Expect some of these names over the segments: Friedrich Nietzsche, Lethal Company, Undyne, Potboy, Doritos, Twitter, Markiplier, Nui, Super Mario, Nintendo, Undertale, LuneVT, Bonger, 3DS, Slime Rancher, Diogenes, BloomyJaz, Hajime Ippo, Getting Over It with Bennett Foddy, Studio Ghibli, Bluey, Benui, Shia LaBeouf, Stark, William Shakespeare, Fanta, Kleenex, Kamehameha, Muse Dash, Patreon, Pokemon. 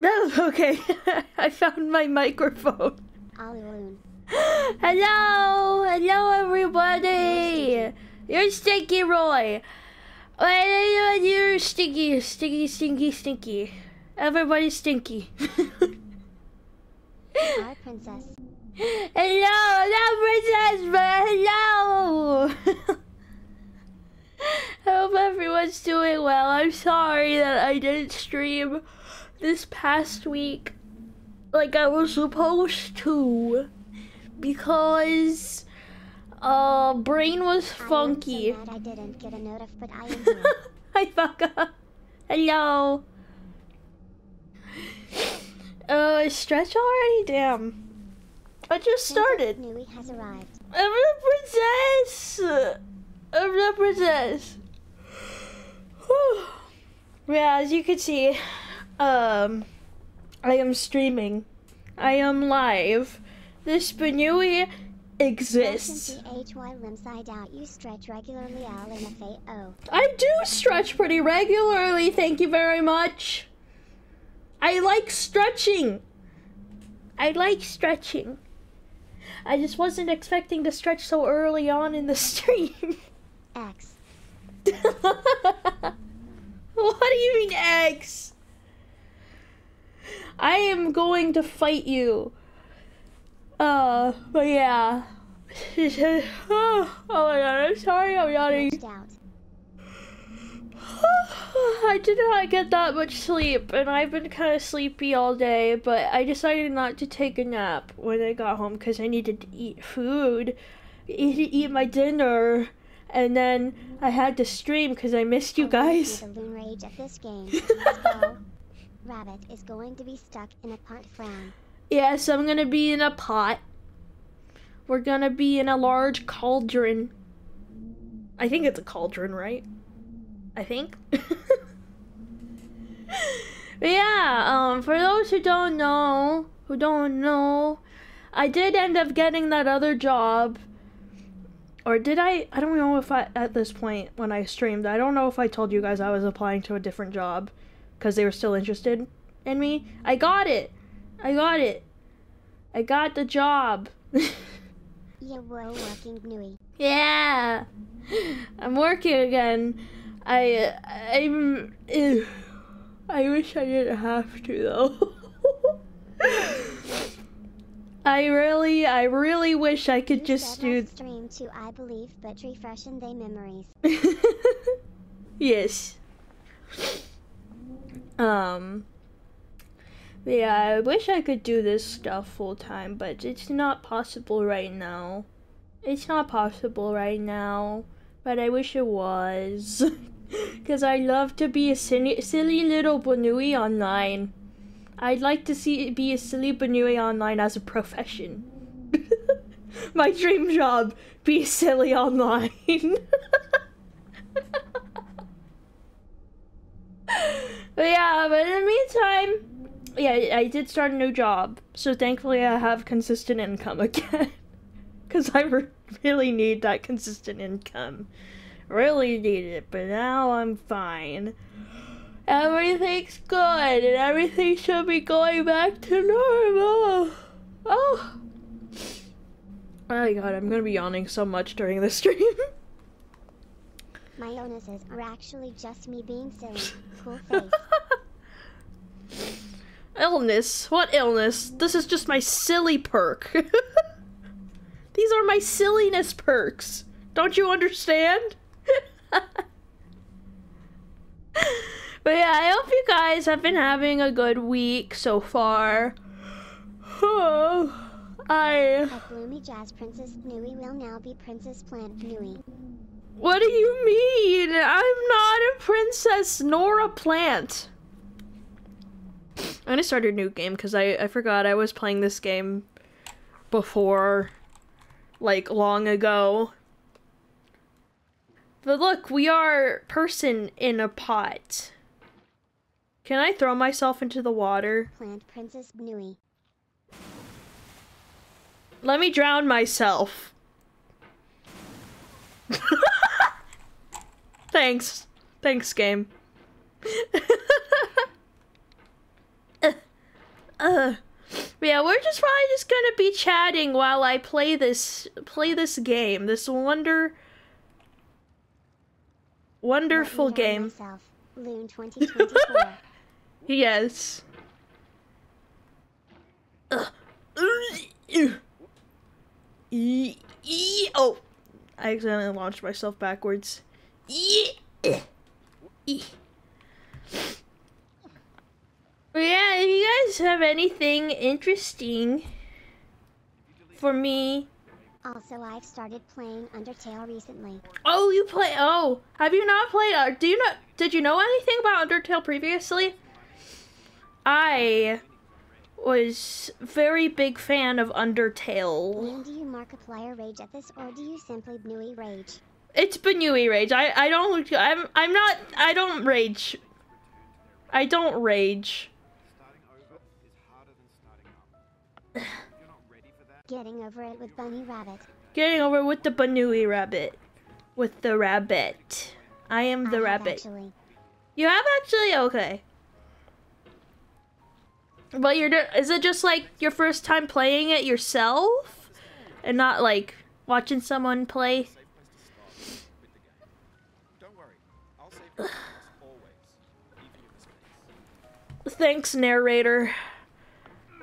No, okay. I found my microphone. Hello! Hello, everybody! You're Stinky Roy. You're stinky, stinky, stinky, stinky. Everybody's stinky. Hi, princess. Hello, not princess, but hello! I hope everyone's doing well. I'm sorry that I didn't stream this past week like I was supposed to, because brain was funky. I'm so glad I didn't get a notif, but I am here. Hi, Fucka. Hello. Stretch already? Damn. I just started. Nui has arrived. I'm the princess. I'm the princess. Whew. Yeah, as you can see, I am streaming. I am live. This Benui exists. I do stretch pretty regularly, thank you very much. I like stretching. I like stretching. I just wasn't expecting to stretch so early on in the stream. X. What do you mean, X? I am going to fight you. But yeah. Oh my god, I'm sorry I'm yawning. I did not get that much sleep, and I've been kind of sleepy all day, but I decided not to take a nap when I got home because I needed to eat food, eat my dinner, and then I had to stream because I missed you guys. The loon rage at this game. Rabbit is going to be stuck in a pot frown. Yes, I'm gonna be in a pot. We're gonna be in a large cauldron. I think it's a cauldron, right? I think. Yeah, for those who don't know, I did end up getting that other job. Or did I? I don't know if I, at this point when I streamed, I don't know if I told you guys I was applying to a different job because they were still interested in me. I got it. I got it. I got the job. Yeah, we're working, Nui. Yeah. I'm working again. I wish I didn't have to though. I really wish I could just do stream to I believe, but refreshing their memories. Yes. Yeah, I wish I could do this stuff full time, but it's not possible right now. It's not possible right now, but I wish it was. Because I love to be a silly little Benui online. I'd like to be a silly Benui online as a profession. My dream job, be silly online. But yeah, but in the meantime, yeah, I did start a new job. So thankfully I have consistent income again. Because I really need that consistent income. Really needed it, but now I'm fine. Everything's good and everything should be going back to normal. Oh my god, I'm gonna be yawning so much during this stream. My illnesses are actually just me being silly. Cool face. Illness? What illness? This is just my silly perk. These are my silliness perks. Don't you understand? But yeah, I hope you guys have been having a good week so far. At BloomyJaz, Princess Nui will now be Princess Plant Nui. What do you mean? I'm not a princess nor a plant. I'm gonna start a new game because I forgot I was playing this game before, like, long ago. But look, we are person in a pot. Can I throw myself into the water? Plant Princess Nui. Let me drown myself. Thanks. Thanks, game. yeah, we're just probably just gonna be chatting while I play this game, this wonderful game. Myself, Loon 2024. Yes. Oh, I accidentally launched myself backwards. But yeah, if you guys have anything interesting for me. Also, I've started playing Undertale recently. Oh, you play? Oh, have you not played? Do you not? Did you know anything about Undertale previously? I was very big fan of Undertale. And do you Markiplier rage at this, or do you simply Benui rage? It's Benui rage. I don't rage. I don't rage. Getting over it with Bunny Rabbit. Getting over it with the Benui Rabbit. With the rabbit. I am the rabbit. Actually. You have actually? Okay. But is it just like your first time playing it yourself? And not like watching someone play? Don't worry. I'll save you always. Thanks, narrator.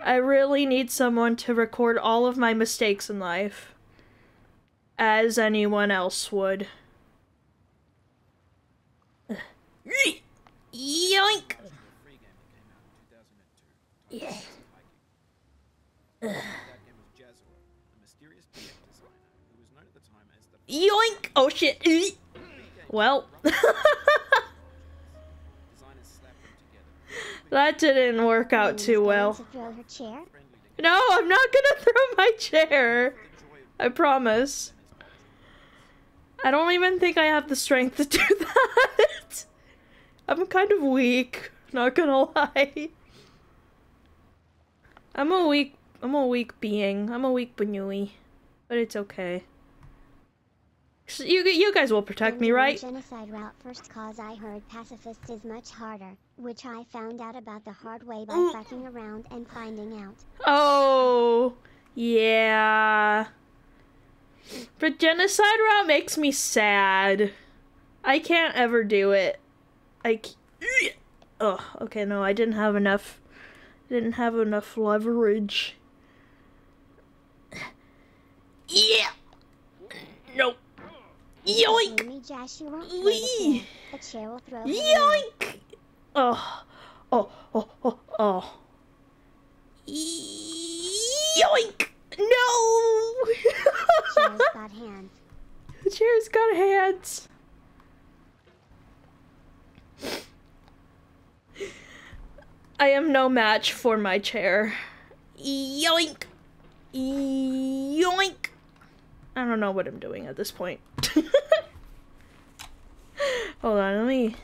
I really need someone to record all of my mistakes in life. As anyone else would. Yoink! Yeah. Yoink! Oh shit! Well. That didn't work out too well. No, I'm not gonna throw my chair. I promise. I don't even think I have the strength to do that. I'm kind of weak, not gonna lie. I'm a weak being. I'm a weak Benui, but it's okay. So you guys will protect me, right? Genocide route first cause I heard pacifist is much harder, which I found out about the hard way by fucking around and finding out. Oh, yeah. But genocide route makes me sad. I can't ever do it. Oh, okay. No, I didn't have enough. Didn't have enough leverage. Yeah. Nope. Yoink. Wee. Yoink. Oh. Yoink. No. Chair's got hands. The chair's got hands. I am no match for my chair. Yoink. Yoink. I don't know what I'm doing at this point. Hold on, let me...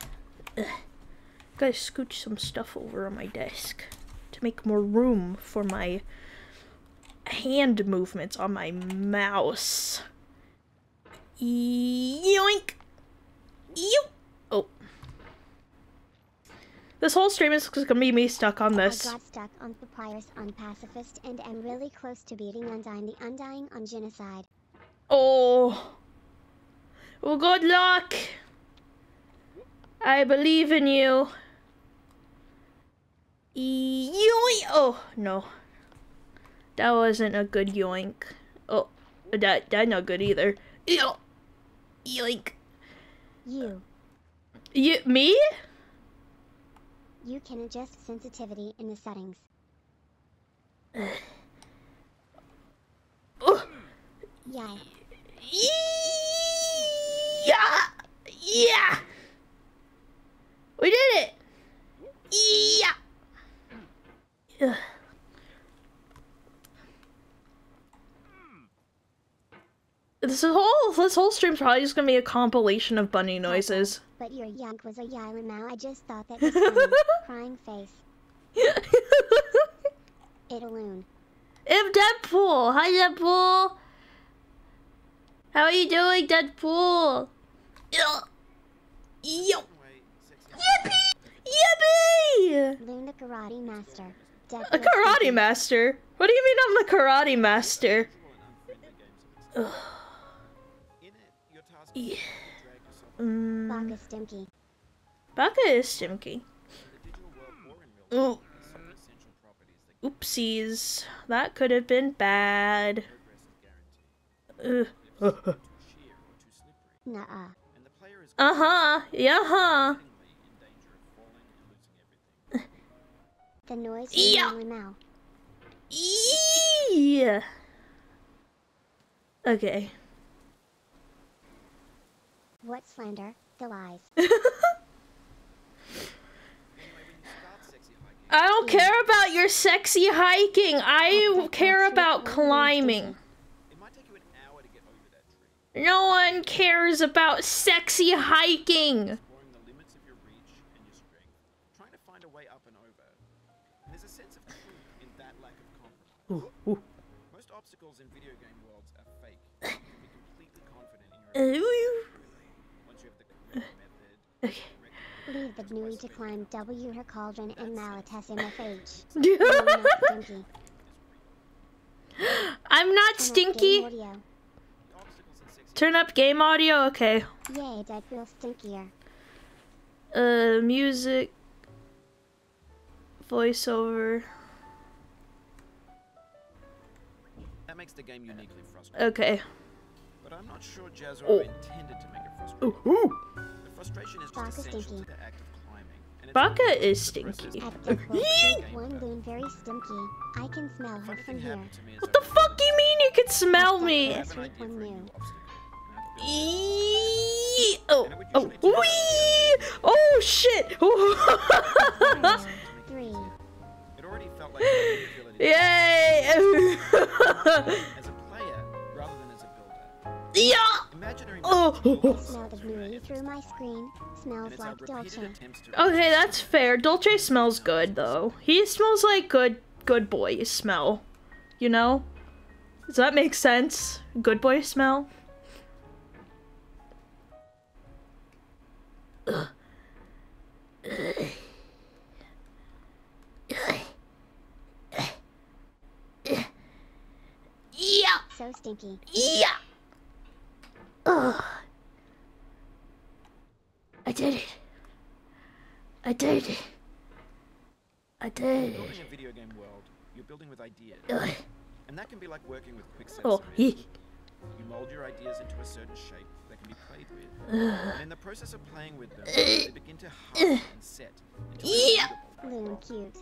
gotta scooch some stuff over on my desk to make more room for my hand movements on my mouse. Yoink. Yoink. Oh. This whole stream is gonna be me stuck on this. I got stuck on Papyrus on Pacifist and am really close to beating Undying the Undying on Genocide. Oh. Well, good luck. I believe in you. Yoink. Oh, no. That wasn't a good yoink. Oh, that not good either. Yoink. You. Me? You can adjust sensitivity in the settings. Yeah. Yeah. We did it. Yeah. This whole stream's probably just gonna be a compilation of bunny noises. But your yank was a yilamau. I just thought that was funny. Crying face. Italoon. If Deadpool. Hi, Deadpool. How are you doing, Deadpool? Yo. Yippee! Loon the karate master. A karate master? What do you mean I'm the karate master? Yeah. Baka is stinky. Ooh. Oopsies. That could have been bad. The noise is in my mouth. Yeah. Okay. What slander? The lies. I don't care about your sexy hiking. I care about climbing. No one cares about sexy hiking. Most obstacles in video game worlds are fake. Be completely confident in your own. Once you have the correct method. Leave the GNUI to climb W her cauldron and Malatas MFH. I'm not stinky. Turn up game audio, okay. Yay, that feels stinkier. Music. Voiceover. That makes the game uniquely frustrating. Okay. But I'm not sure Jazz intended to make it frustrating. The frustration is just essential to the act of climbing. Baka is stinky. At the one being very stinky. I can smell her from here. What the fuck you mean you can smell me? Oh shit! It already felt like yay! As a player rather than as a builder. Yeah! Imaginary through my screen smells like Dolce. Okay, that's fair. Dolce smells good though. He smells like good boy smell. You know? Does that make sense? Good boy smell? Yeah. So stinky. Yeah. Ugh. I did it. I did it. I did it. Building a video game world, you're building with ideas, and that can be like working with quicksand. You mold your ideas into a certain shape that can be played with. And in the process of playing with them, they begin to harden and set. You're cute.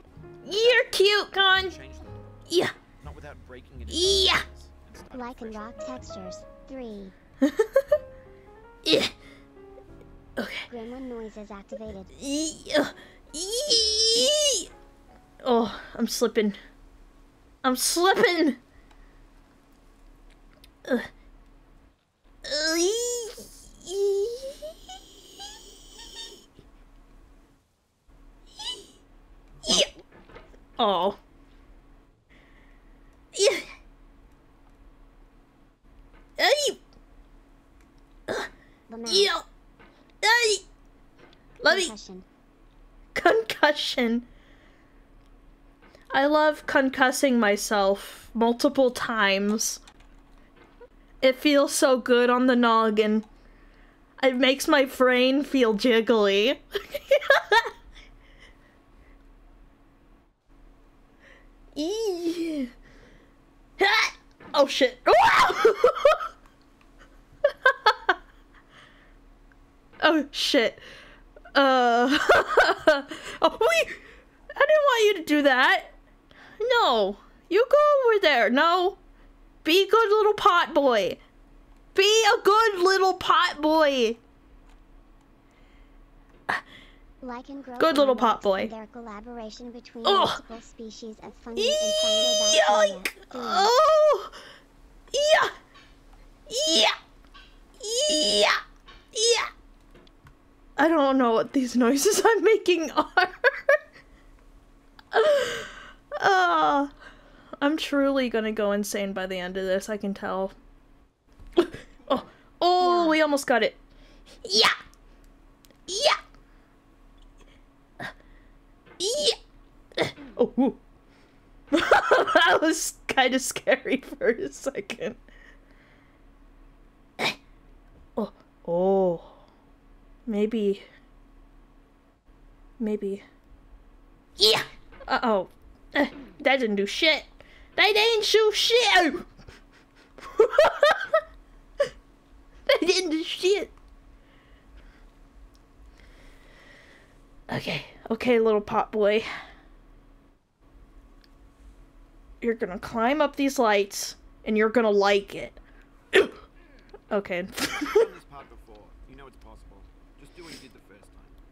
You're cute, Con. Yeah. Not without breaking it. Yeah. Like in rock textures. 3. Yeah. Okay. Gremlin noise is activated. Oh, I'm slipping. I'm slipping. Oh. Let me. Concussion. I love concussing myself multiple times. It feels so good on the noggin. It makes my brain feel jiggly. Oh shit. Oh shit. Oh, wait. I didn't want you to do that. No. You go over there. No. Be a good little pot boy. Be a good little pot boy. Good little pot boy. Their collaboration between multiple species of fungi and oh. Yeah. Yeah. Yeah. Yeah. I don't know what these noises I'm making are. I'm truly gonna go insane by the end of this, I can tell. We almost got it. Yeah! Yeah! Yeah! Oh, woo. That was kind of scary for a second. Oh, oh, maybe, maybe. Yeah. Uh-oh. That didn't do shit. That didn't do shit. That didn't do shit. Okay. Okay, little pot boy. You're gonna climb up these lights, and you're gonna like it. Okay.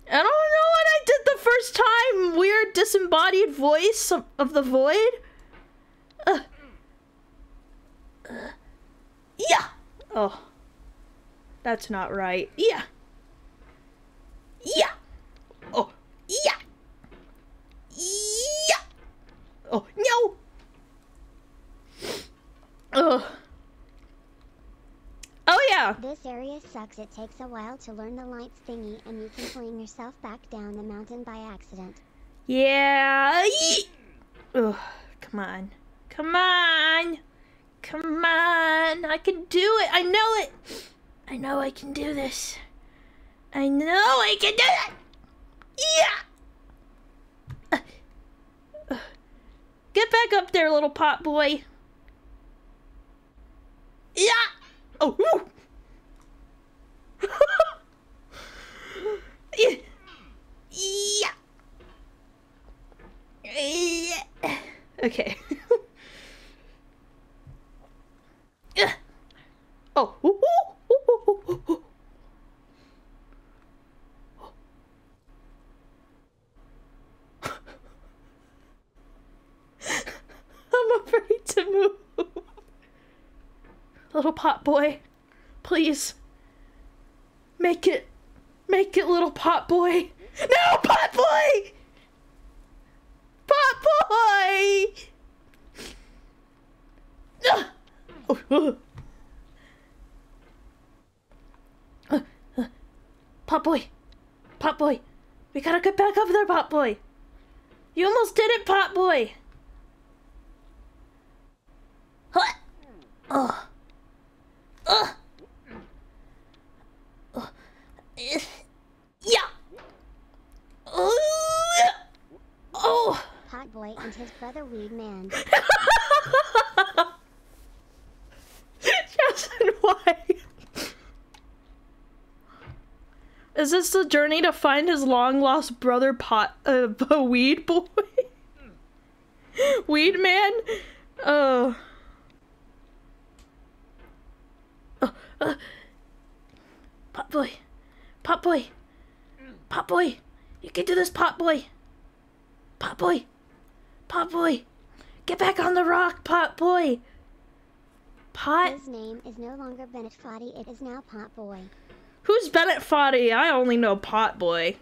I don't know what I did the first time. Weird disembodied voice of the void. Yeah. Oh, that's not right. Yeah. Yeah. Oh. Yeah. Yeah. Oh no. Ugh. Oh yeah. This area sucks. It takes a while to learn the lights thingy, and you can fling yourself back down the mountain by accident. Yeah. Ugh. Come on. Come on. Come on. I can do it. I know it. I know I can do this. I know I can do it. Yeah. Get back up there, little pot boy. Yeah. Oh. Yeah. Yeah. Yeah. Okay. Yeah. Oh. Ooh, ooh, ooh, ooh, ooh. I'm afraid to move. Little pot boy, please make it, little pot boy. No, pot boy, pot boy. Pot boy, we gotta get back up there, pot boy. You almost did it, pot boy. Oh. Yeah. Oh. Hot boy and his brother Weed Man. Justin, why? Is this the journey to find his long-lost brother, Weed Boy? Weed Man? Oh. Pot boy, you can do this, pot boy, get back on the rock, pot boy. His name is no longer Bennett Foddy, it is now Pot Boy. Who's Bennett Foddy? I only know Pot Boy.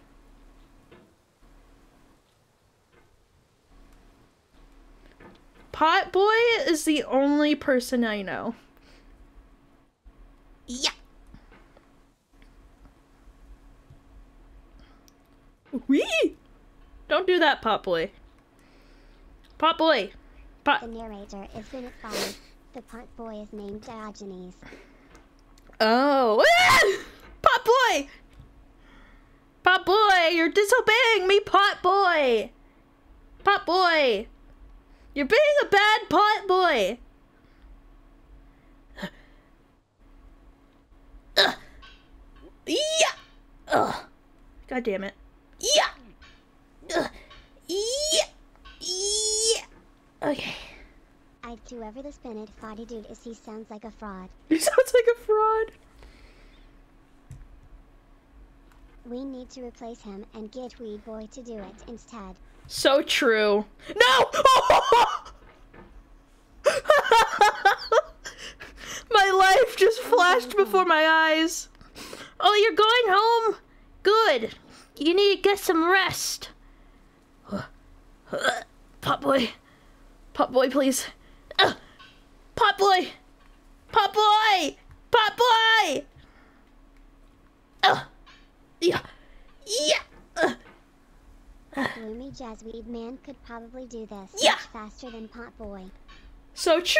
Pot Boy is the only person I know. Yeah. Wee! Don't do that, Pot Boy. Pot Boy. Pot. The narrator is Bennett Foddy. The Pot Boy is named Diogenes. Oh. Ah! Pot Boy. Pot Boy, you're disobeying me, Pot Boy. Pot Boy. You're being a bad Pot Boy. Yeah. Ugh. God damn it. Yeah. Ugh. Yeah. Yeah. Okay. I'd do whoever this Bennett Foddy dude is. He sounds like a fraud. He sounds like a fraud. We need to replace him and get Weed Boy to do it instead. So true. No. My life just flashed before my eyes. Oh, you're going home? Good. You need to get some rest. Pot boy, please. Pot boy. Yeah. Yeah. Bloomy Jazzweed Man could probably do this much faster than Potboy. So true!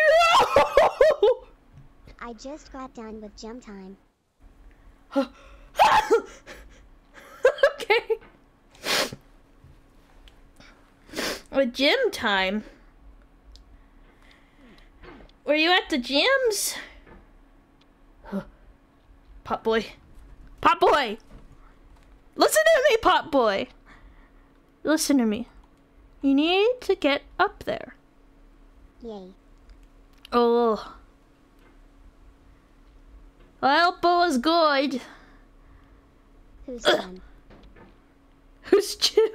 I just got done with gym time. Okay. With gym time? Were you at the gyms? Potboy. Potboy! Listen to me, Potboy! Listen to me. You need to get up there. Yay. Oh. Well, Boa's good. Who's Jim? Who's Jim?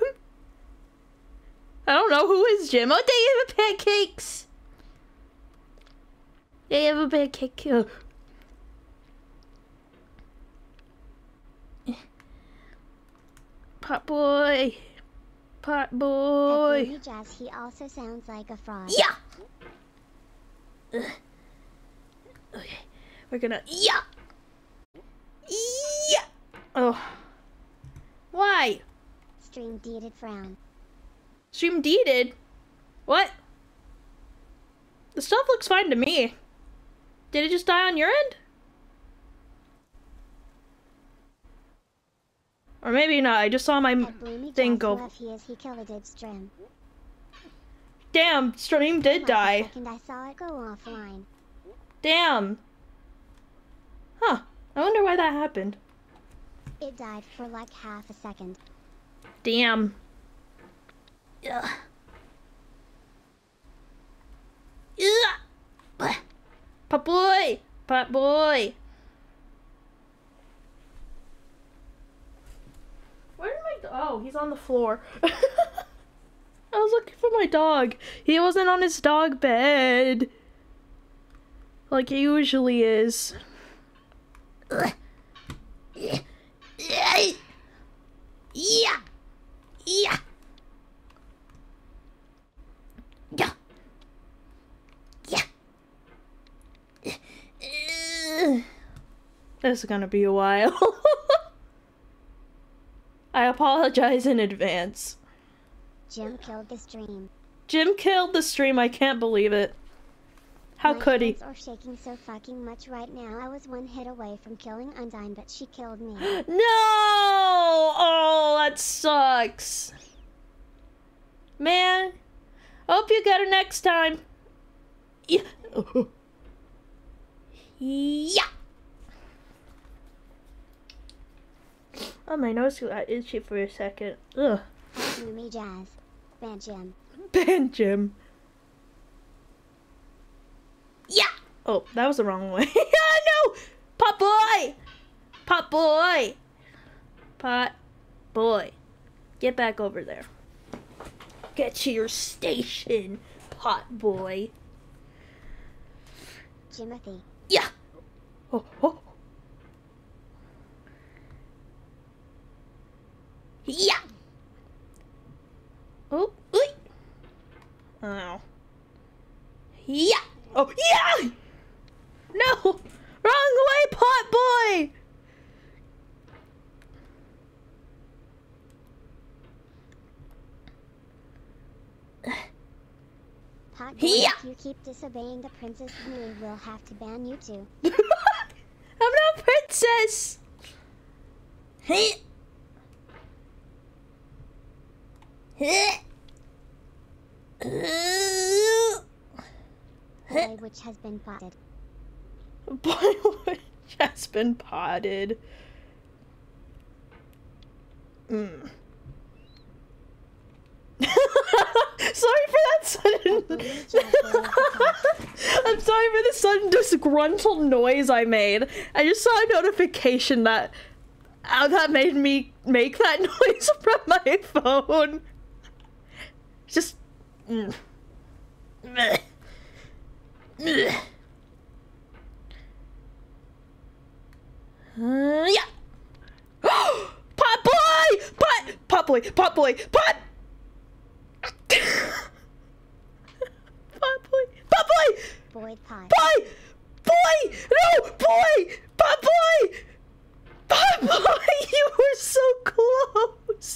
I don't know who is Jim. Oh, they have pancakes! They have a pancake. Oh. Potboy. Potboy. At BloomyJaz, he also sounds like a frog. Yeah! Okay. We're gonna. Yeah! Yeah! Oh. Why? Stream deeded frown. Stream deeded? What? The stuff looks fine to me. Did it just die on your end? Or maybe not. I just saw my thing go. He killed a dead stream. Damn, stream did die. I saw it go offline. Damn. Huh. I wonder why that happened. It died for like half a second. Damn. Ugh. Ugh. Potboy! Potboy! Where did my oh, he's on the floor. I was looking for my dog. He wasn't on his dog bed. Like he usually is. Yeah. Yeah. Yeah. Yeah. Yeah. This is gonna be a while. I apologize in advance. Jim killed the stream. Jim killed the stream. I can't believe it. How could he? My hands are shaking so fucking much right now. I was one hit away from killing Undyne, but she killed me. No! Oh, that sucks. Man. Hope you get her next time. Yeah. Yeah. Oh, my nose got itchy for a second. Ugh. BloomyJaz. Ban Jim. Ban Jim. Yeah! Oh, that was the wrong way. Oh, no! Potboy! Potboy! Potboy. Get back over there. Get to your station, Potboy. Jimothy. Yeah! Oh, oh. Yeah! Oh, oy. Ow. Yeah! Oh, yeah! No! Wrong way, Potboy! Potboy, yeah. If you keep disobeying the princess, we will have to ban you too. I'm no princess! Hey! Boy which has been potted. Boy which has been potted. Mm. Sorry for that sudden. I'm sorry for the sudden disgruntled noise I made. I just saw a notification that that made me make that noise from my phone. Just. Mm. Yeah. Oh, Potboy! Potboy! Potboy! Potboy! Potboy! Boy pot. Boy! Boy! No! Boy! Potboy! Potboy! You were so close.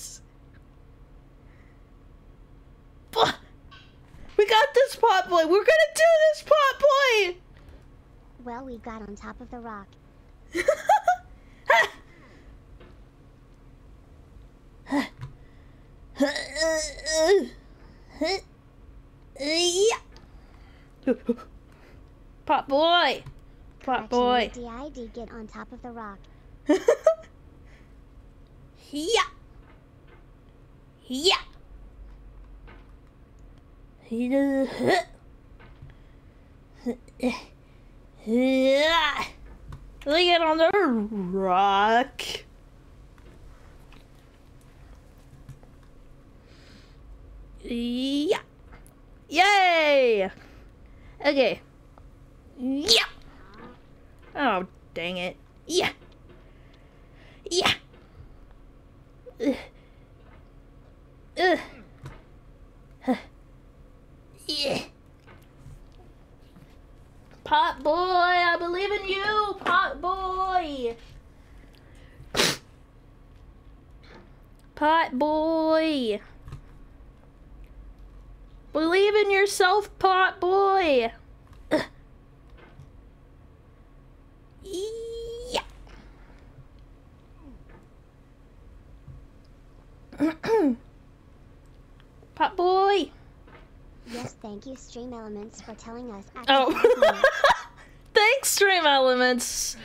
We got this, Pot Boy. We're gonna do this, Pot Boy. Well, we got on top of the rock. Pot Boy. Pot Boy. I did get on top of the rock. Yeah. Yeah. Yeah. Lay it on the rock. Yeah. Yay. Okay. Yeah. Oh, dang it. Yeah. Yeah. Yeah. Pot Boy, I believe in you, Pot Boy. Pot Boy. Believe in yourself, Pot Boy. Yeah. Pot Boy. Yes, thank you, Stream Elements, for telling us. Oh. Thanks, Stream Elements.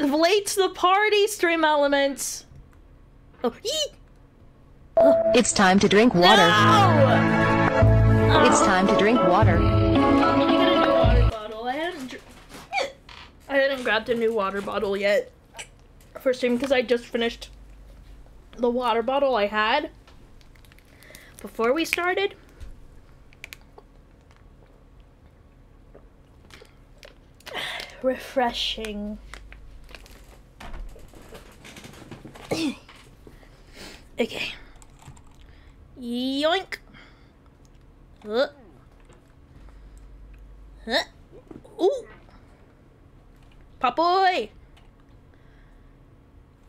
Late to the party, Stream Elements. Oh. It's time to drink water. No! It's time to drink water. I haven't grabbed a new water bottle yet for stream because I just finished the water bottle I had before we started. Refreshing. Okay. Yoink. Huh. Huh. Ooh. Pot Boy!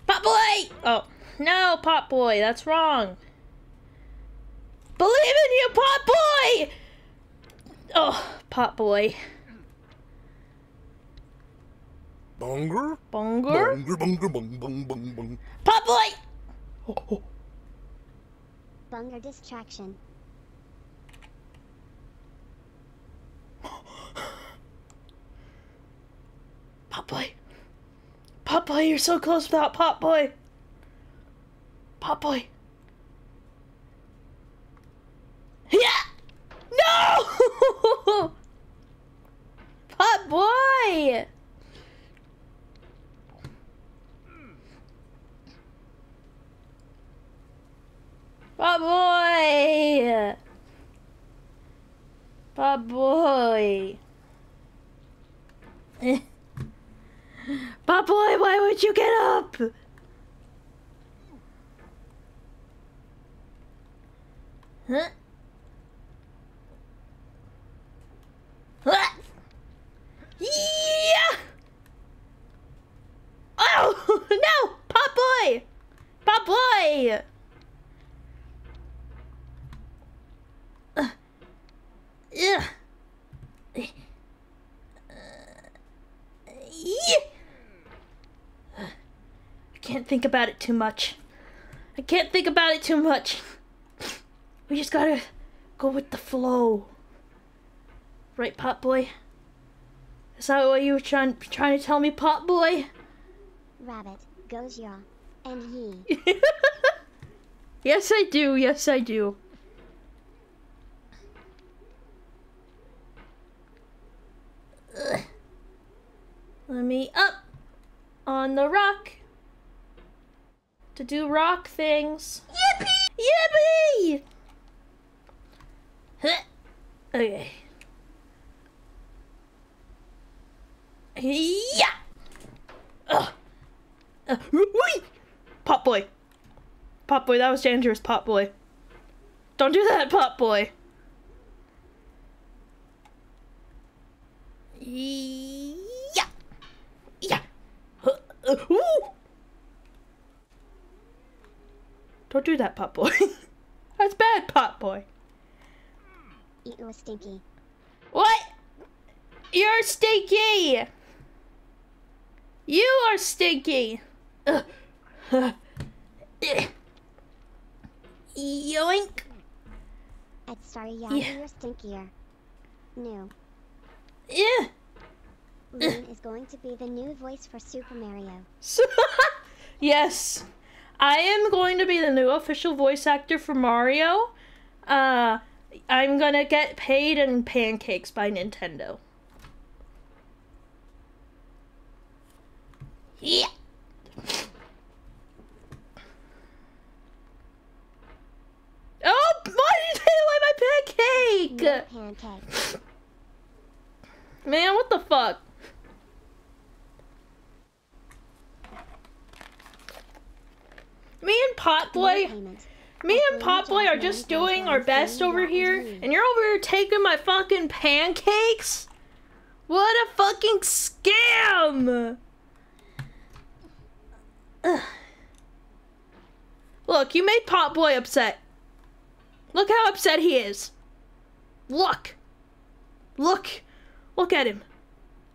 Pot Boy! Oh, no, Pot Boy, that's wrong. Believe in you, Pot Boy! Oh, Pot Boy. Bonger? Bonger? Bonger, bonger, bong, bong, bong, bong. Pot Boy! Oh, oh. Bonger distraction. Pot Boy. Pot Boy, you're so close without Pot Boy. Pot Boy. Yeah! No! Pot Boy! Pot Boy! Pot Boy. Pot Boy, why would you get up? Huh? Ah! Yeah! Oh no, Pot Boy! Pot Boy! Yeah. Yeah. Can't think about it too much. I can't think about it too much. We just gotta go with the flow. Right, Pot Boy? Is that what you were trying to tell me, Pot Boy? Rabbit goes yaw and ye. Yes, I do. Yes, I do. Ugh. Let me up on the rock. To do rock things. Yippee! Yippee! Huh. Okay. Yeah. Wee! Pot Boy. Pot Boy, that was dangerous, Pot Boy. Don't do that, Pot Boy. Yeah. Yeah. Woo! Don't do that, Pot Boy. That's bad, Pot Boy. eating a stinky. What? You're stinky! You are stinky! Yoink! I'm sorry, yeah, you're stinkier. No. Yeah. Lynn is going to be the new voice for Super Mario. Yes. I am going to be the new official voice actor for Mario. I'm gonna get paid in pancakes by Nintendo. Yeah. Oh, why did they lay my pancake? No pancake. Man, what the fuck? Me and Potboy, are just doing our best over here, and you're over here taking my fucking pancakes? What a fucking scam! Ugh. Look, you made Potboy upset. Look how upset he is. Look. Look. Look at him.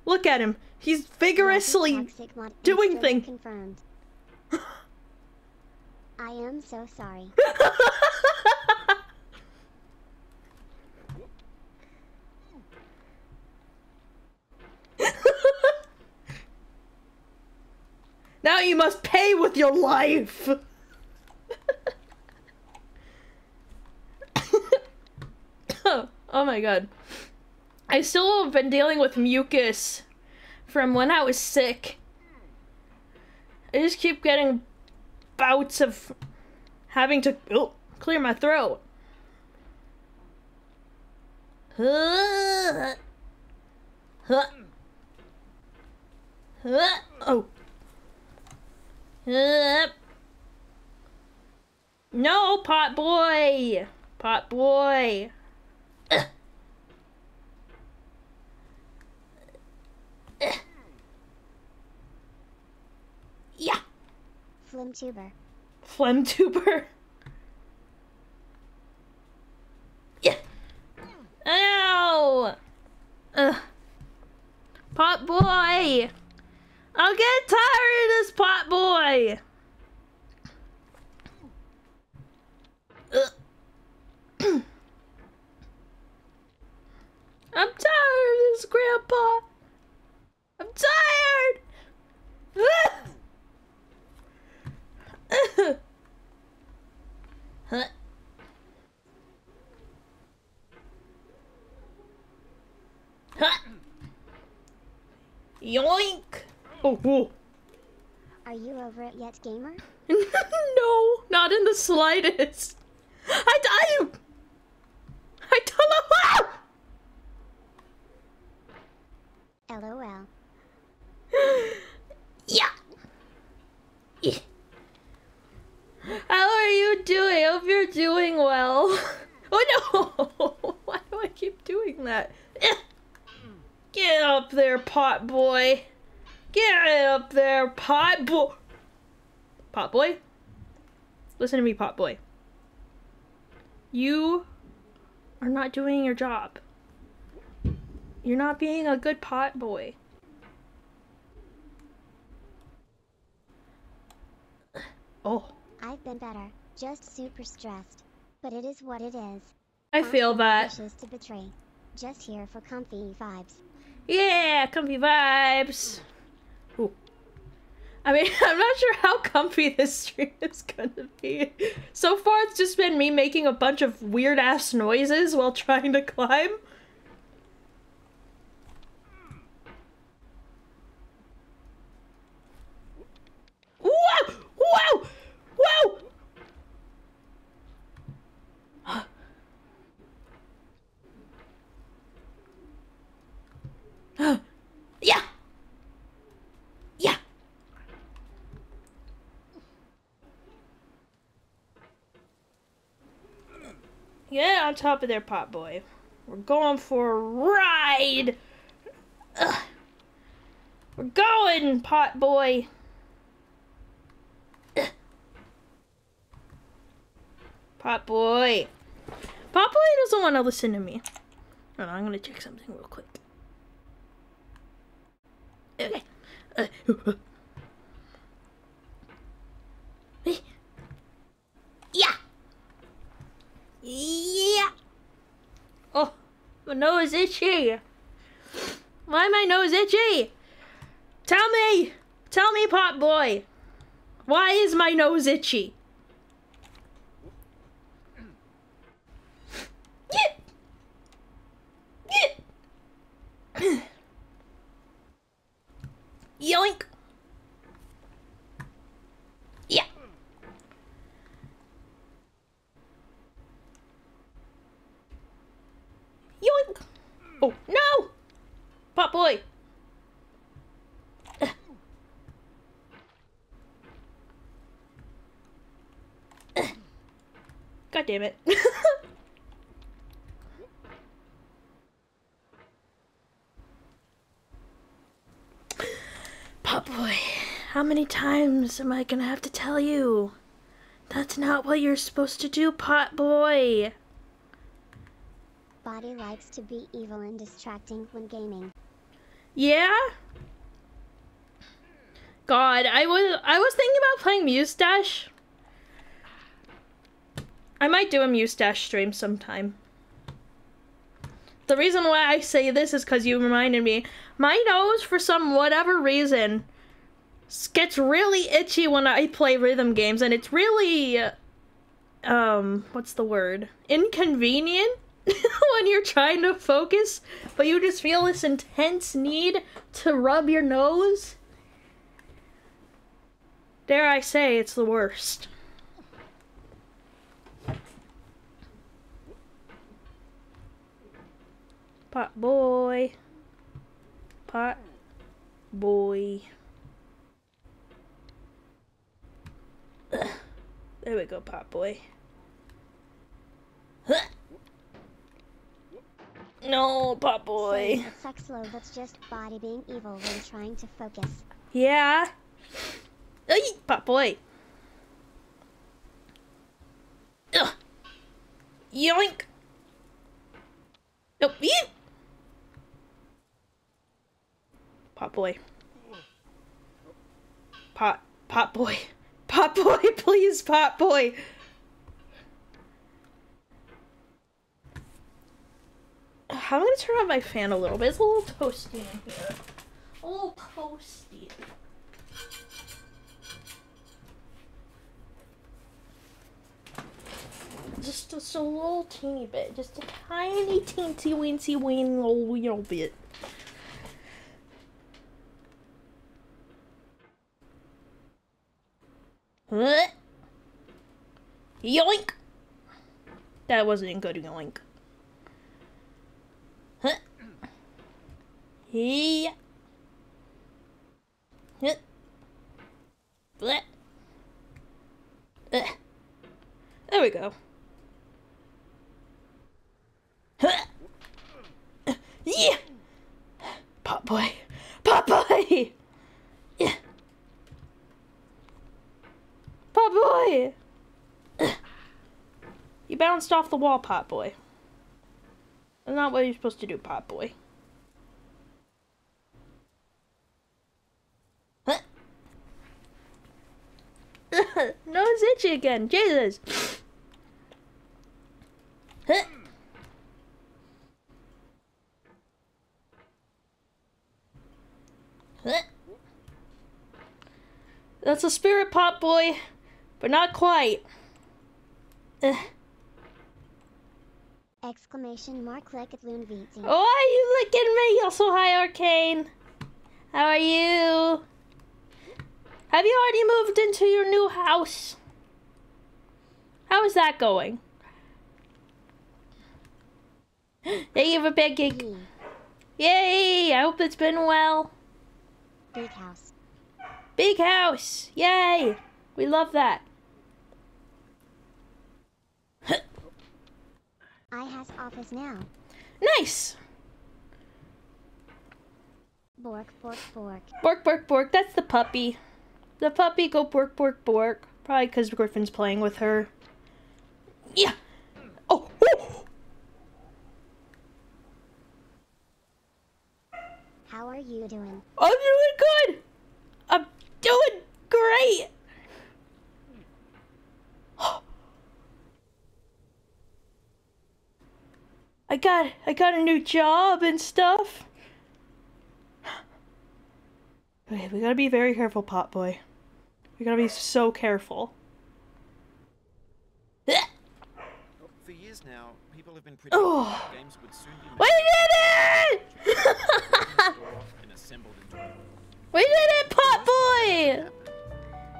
Look at him. He's vigorously doing things. Confirmed. I am so sorry. Now you must pay with your life. Oh my god. I still have been dealing with mucus from when I was sick. I just keep getting bouts of having to clear my throat. No, Potboy! Potboy! Yeah. Flemtuber. Flemtuber. Yeah. Ow. Potboy. I'll get tired of this Potboy. I'm tired of this grandpa. I'm tired. Huh? Huh? Yoink! Oh, oh. Are you over it yet, gamer? No, not in the slightest. I don't know. LOL. Yeah. Yeah. How are you doing? I hope you're doing well. Oh no! Why do I keep doing that? Get up there, Potboy. Get up there, Potboy. Potboy? Listen to me, Potboy. You are not doing your job. You're not being a good Potboy. Oh. I've been better, just super stressed, but it is what it is. I feel that. To betray, just here for comfy vibes. Yeah, comfy vibes. Ooh. I mean, I'm not sure how comfy this stream is gonna be. So far, it's just been me making a bunch of weird ass noises while trying to climb. Whoa! Whoa! Whoa! Yeah! Yeah! Yeah, on top of there, Potboy. We're going for a ride! Ugh. We're going, Potboy! Potboy. Popeye doesn't want to listen to me. Hold on, I'm gonna check something real quick. Okay. Yeah. Yeah. Oh, my nose is itchy. Why my nose itchy? Tell me, Pop Boy. Why is my nose itchy? Yoink. Yeah. Yoink. Oh, no. Pop Boy. God damn it. Pop Boy, how many times am I gonna have to tell you? That's not what you're supposed to do, Pop Boy. Body likes to be evil and distracting when gaming. Yeah? God, I was thinking about playing Muse Dash. I might do a Muse Dash stream sometime. The reason why I say this is because you reminded me. My nose, for some whatever reason, gets really itchy when I play rhythm games, and it's really, what's the word? Inconvenient when you're trying to focus, but you just feel this intense need to rub your nose. Dare I say, it's the worst. Pop Boy. Pop Boy. Ugh. There we go, Pop Boy. Huh. No, Pop Boy. Sorry, sex load, that's just body being evil when trying to focus. Yeah. Ay, Pop Boy. Ugh. Yoink. Nope. Ew. Pop Boy. Pop Boy. Pop Boy, please, Pop Boy. I'm gonna turn on my fan a little bit. It's a little toasty in here. A little toasty. Just a little teeny bit. Just a tiny, teensy, weensy, weeny little bit. Yoink! That wasn't a good yoink. Huh? Yeah. Huh? Bleh. There we go. Huh? Yeah. Pop Boy. Pop Boy. Yeah. Pop Boy! You bounced off the wall, Pop Boy. That's not what you're supposed to do, Pop Boy. Huh? No, it's itchy again. Jesus! Huh? Huh? That's a spirit, Pop Boy. But not quite. Exclamation mark, click at LuneVT. Oh, are you licking me? Also, hi, Arcane. How are you? Have you already moved into your new house? How is that going? They give a big gig. Yay! I hope it's been well. Big house. Big house! Yay! We love that. I has office now. Nice. Bork, bork, bork. Bork, bork, bork. That's the puppy. The puppy go bork, bork, bork. Probably because Griffin's playing with her. Yeah. Oh. Ooh. you doing? I'm doing good. I'm doing great. I got a new job and stuff. Okay, we gotta be very careful, Potboy. We gotta be so careful. For years now, people have been predicting games would soon be made. We did it! We did it, Potboy!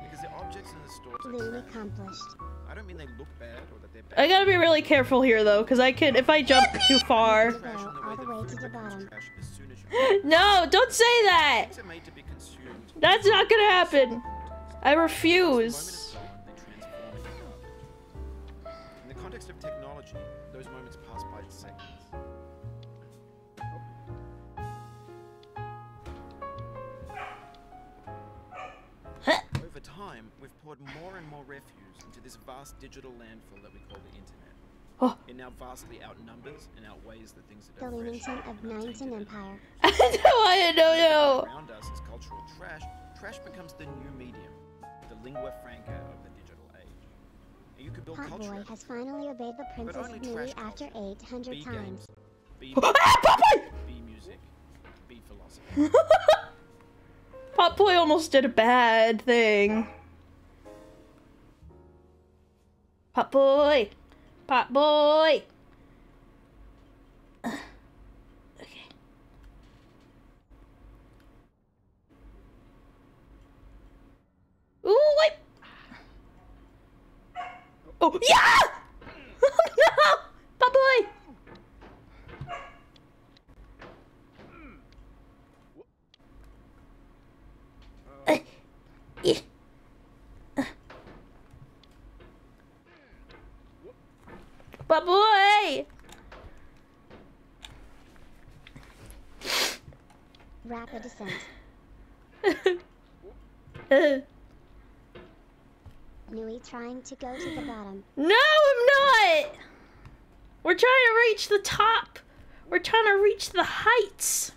Because the objects in the store are accomplished. I don't mean they look bad or that they're bad. I gotta be really careful here though, because I could, if I jump too far. No, don't say that! That's not gonna happen! I refuse! In the context of technology, those moments pass by seconds. Over time, we've poured more and more refuse into this vast digital landfill that we call the internet. It now vastly outnumbers and outweighs the things that are fresh. No. Around us is cultural trash. Trash becomes the new medium, the lingua franca of the digital age. And you could build culture. Potboy has finally obeyed the princess Mimi after 800 times. B games, B music, B philosophy. Potboy almost did a bad thing. Potboy. Potboy! Okay. Ooh, what? Oh, yeah! Oh, no! Potboy! Yeah. Potboy! Rapid descent. Nui trying to go to the bottom. No, I'm not! We're trying to reach the top. We're trying to reach the heights.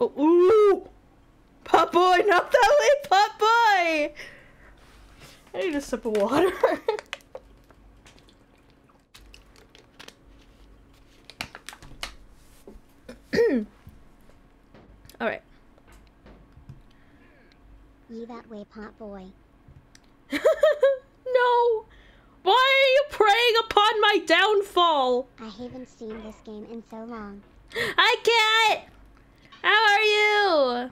Oh, ooh! Potboy, not that way, Potboy! I need a sip of water. All right. You that way, Potboy. No. Why are you preying upon my downfall? I haven't seen this game in so long. I can't. How are you?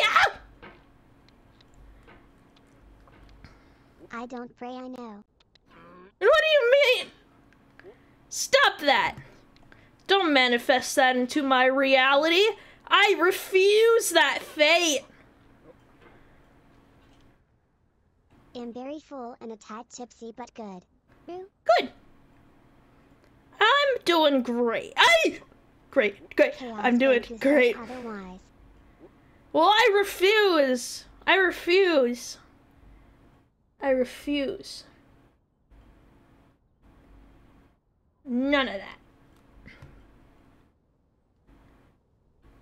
Yeah. I don't pray, I know. What do you mean? Stop that. Don't manifest that into my reality. I refuse that fate. I'm very full and a tad tipsy, but good. Good. I'm doing great. Great. I'm doing great. Well, I refuse. I refuse. None of that.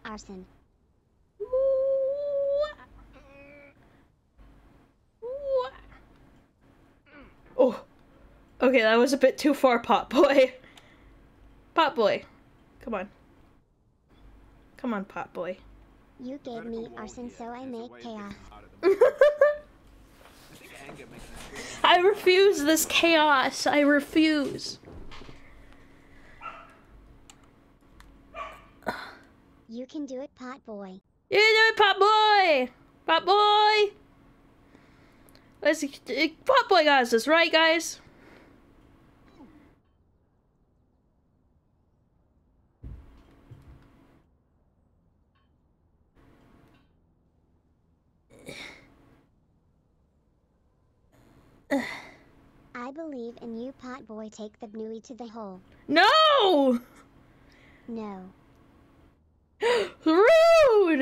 Arson. Ooh. Oh. Okay, that was a bit too far, Potboy. Potboy. Come on. Come on, Potboy. You gave me arson, so I make chaos. I refuse this chaos. I refuse. You can do it, Potboy. You can do it, Potboy. Potboy. Let's. Potboy got this, right, guys? I believe in you, Potboy. Take the Bluey to the hole. No! No. Rude!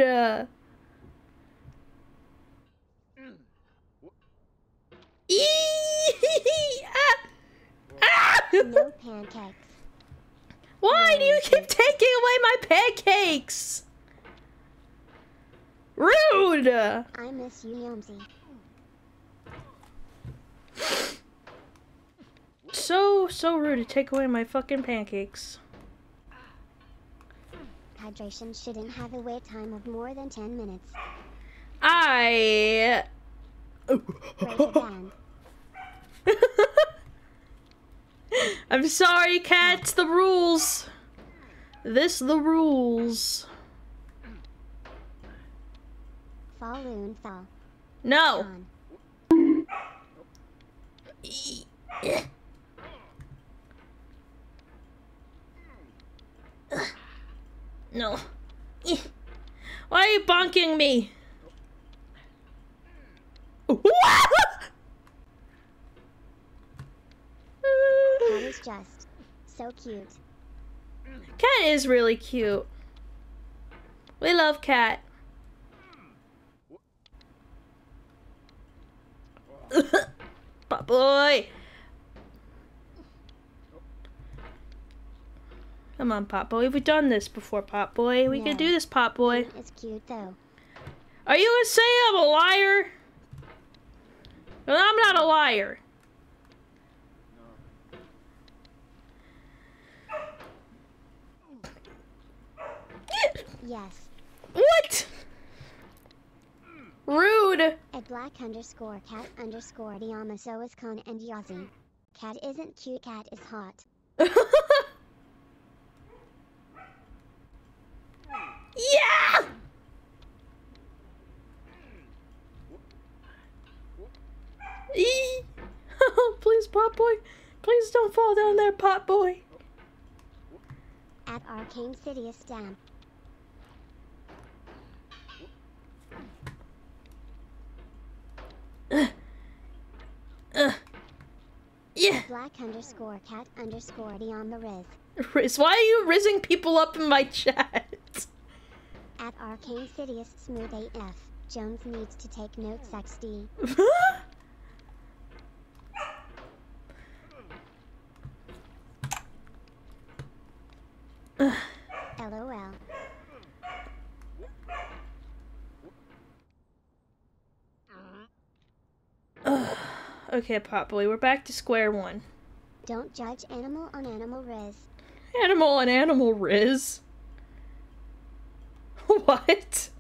No pancakes. Why do you keep taking away my pancakes? Rude! I miss you, Yomzy. So rude to take away my fucking pancakes. Hydration shouldn't have a wait time of more than 10 minutes. I... I'm sorry, cats. The rules. The rules. No. No. Why are you bonking me? Cat is just so cute. Cat is really cute. We love Cat. But boy. Come on, Pop Boy. We've done this before, Pop Boy. We can do this, Pop Boy. It's cute, though. Are you gonna say I'm a liar? Well, I'm not a liar. Yes. What? Rude. At @black_cat_Diamaso is con and Yazzie. Cat isn't cute. Cat is hot. Yeah! Oh, please, Pop Boy. Please don't fall down there, Pop Boy. At Arcane City is down. Yeah. @black_cat_Dion the Riz. Riz, why are you rizzing people up in my chat? At Arcane City is smooth AF. Jones needs to take notes XD. LOL. Okay, Pop Boy, we're back to square one. Don't judge animal on animal Riz. Animal on animal Riz? What?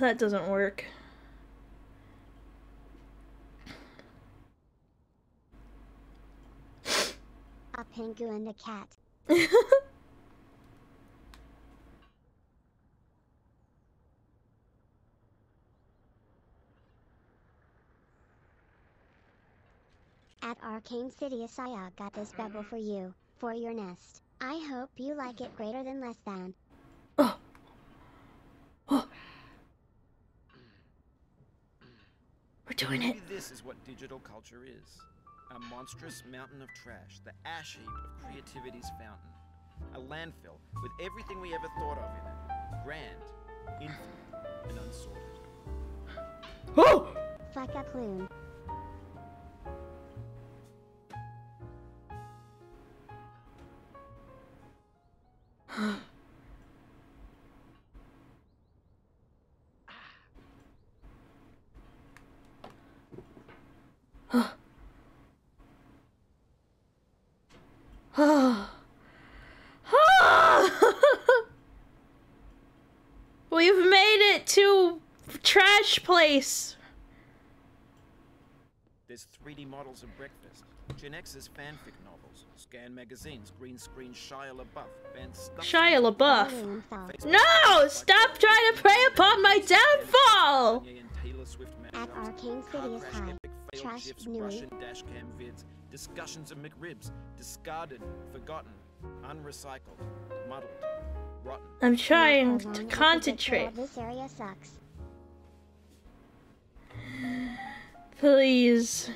That doesn't work. A penguin and the cat. Arcane City Asaya got this pebble for you, for your nest. I hope you like it greater than less than. Oh. Oh. We're doing it. Maybe this is what digital culture is. A monstrous mountain of trash, the ash heap of creativity's fountain. A landfill with everything we ever thought of in it. Grand, infinite, and unsorted. Oh! Fuck up, Loon. We've made it to Trash Place. There's 3D models of breakfast, Gen X's fanfic novels, Scan magazines, green screen Shia LaBeouf, and stuff. Shia LaBeouf. No! Stop trying to prey upon my downfall! At Arcane City is high. Trash Russian dash cam vids, discussions of McRibs, discarded, forgotten, unrecycled, muddled, rotten. I'm trying to concentrate. This area sucks. Please.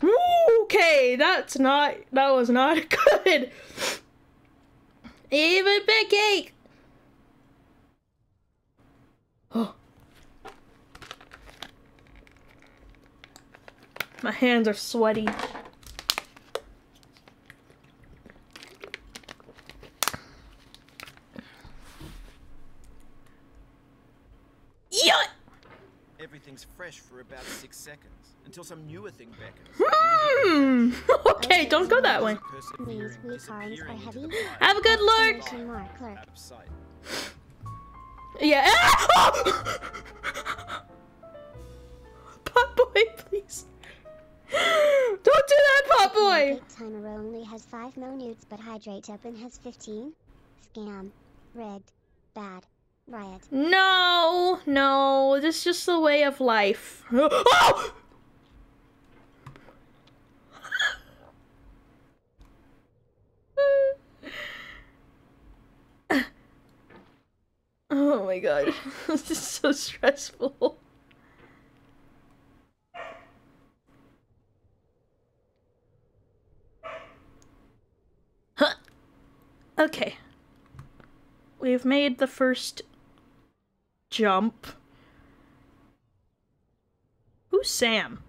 Woo! Okay, that was not good. Even pancake. Oh. My hands are sweaty. Everything's fresh for about 6 seconds until some newer thing beckons. Hmm. Okay, don't go that way. Have a good lurk. Yeah. Pop boy, please. Don't do that, Pop boy. Timer only has 5 more nudes, but hydrate up and has 15. Scam. Rigged. Bad. Riot. No, no, this is just the way of life. Oh! Oh my god, this is so stressful. Huh. Okay. We've made the first jump. Who's Sam?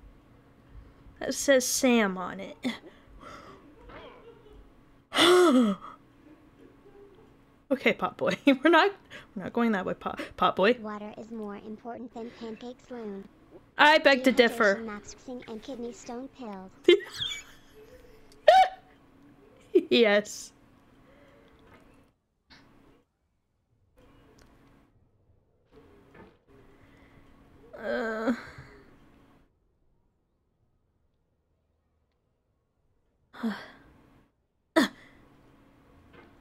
That says Sam on it. Okay, Pop Boy. We're not going that way, Pop Boy. Water is more important than pancakes, Loon. I beg to differ. Maxing and kidney stone pills. Yes.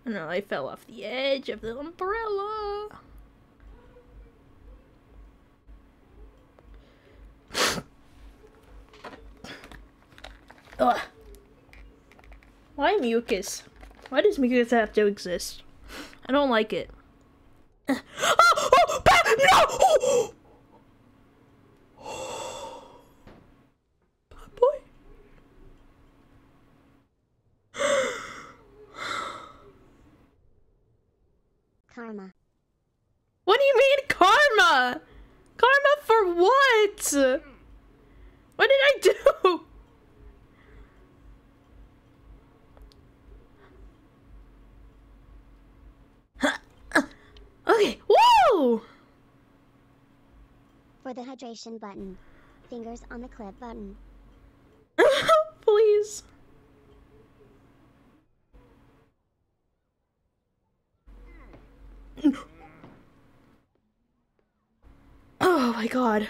No, I fell off the edge of the umbrella. Ugh. Why mucus? Why does mucus have to exist? I don't like it. No! Karma. What do you mean karma? Karma for what? What did I do? Okay, whoa! For the hydration button. Fingers on the clip button. Please. Oh my god.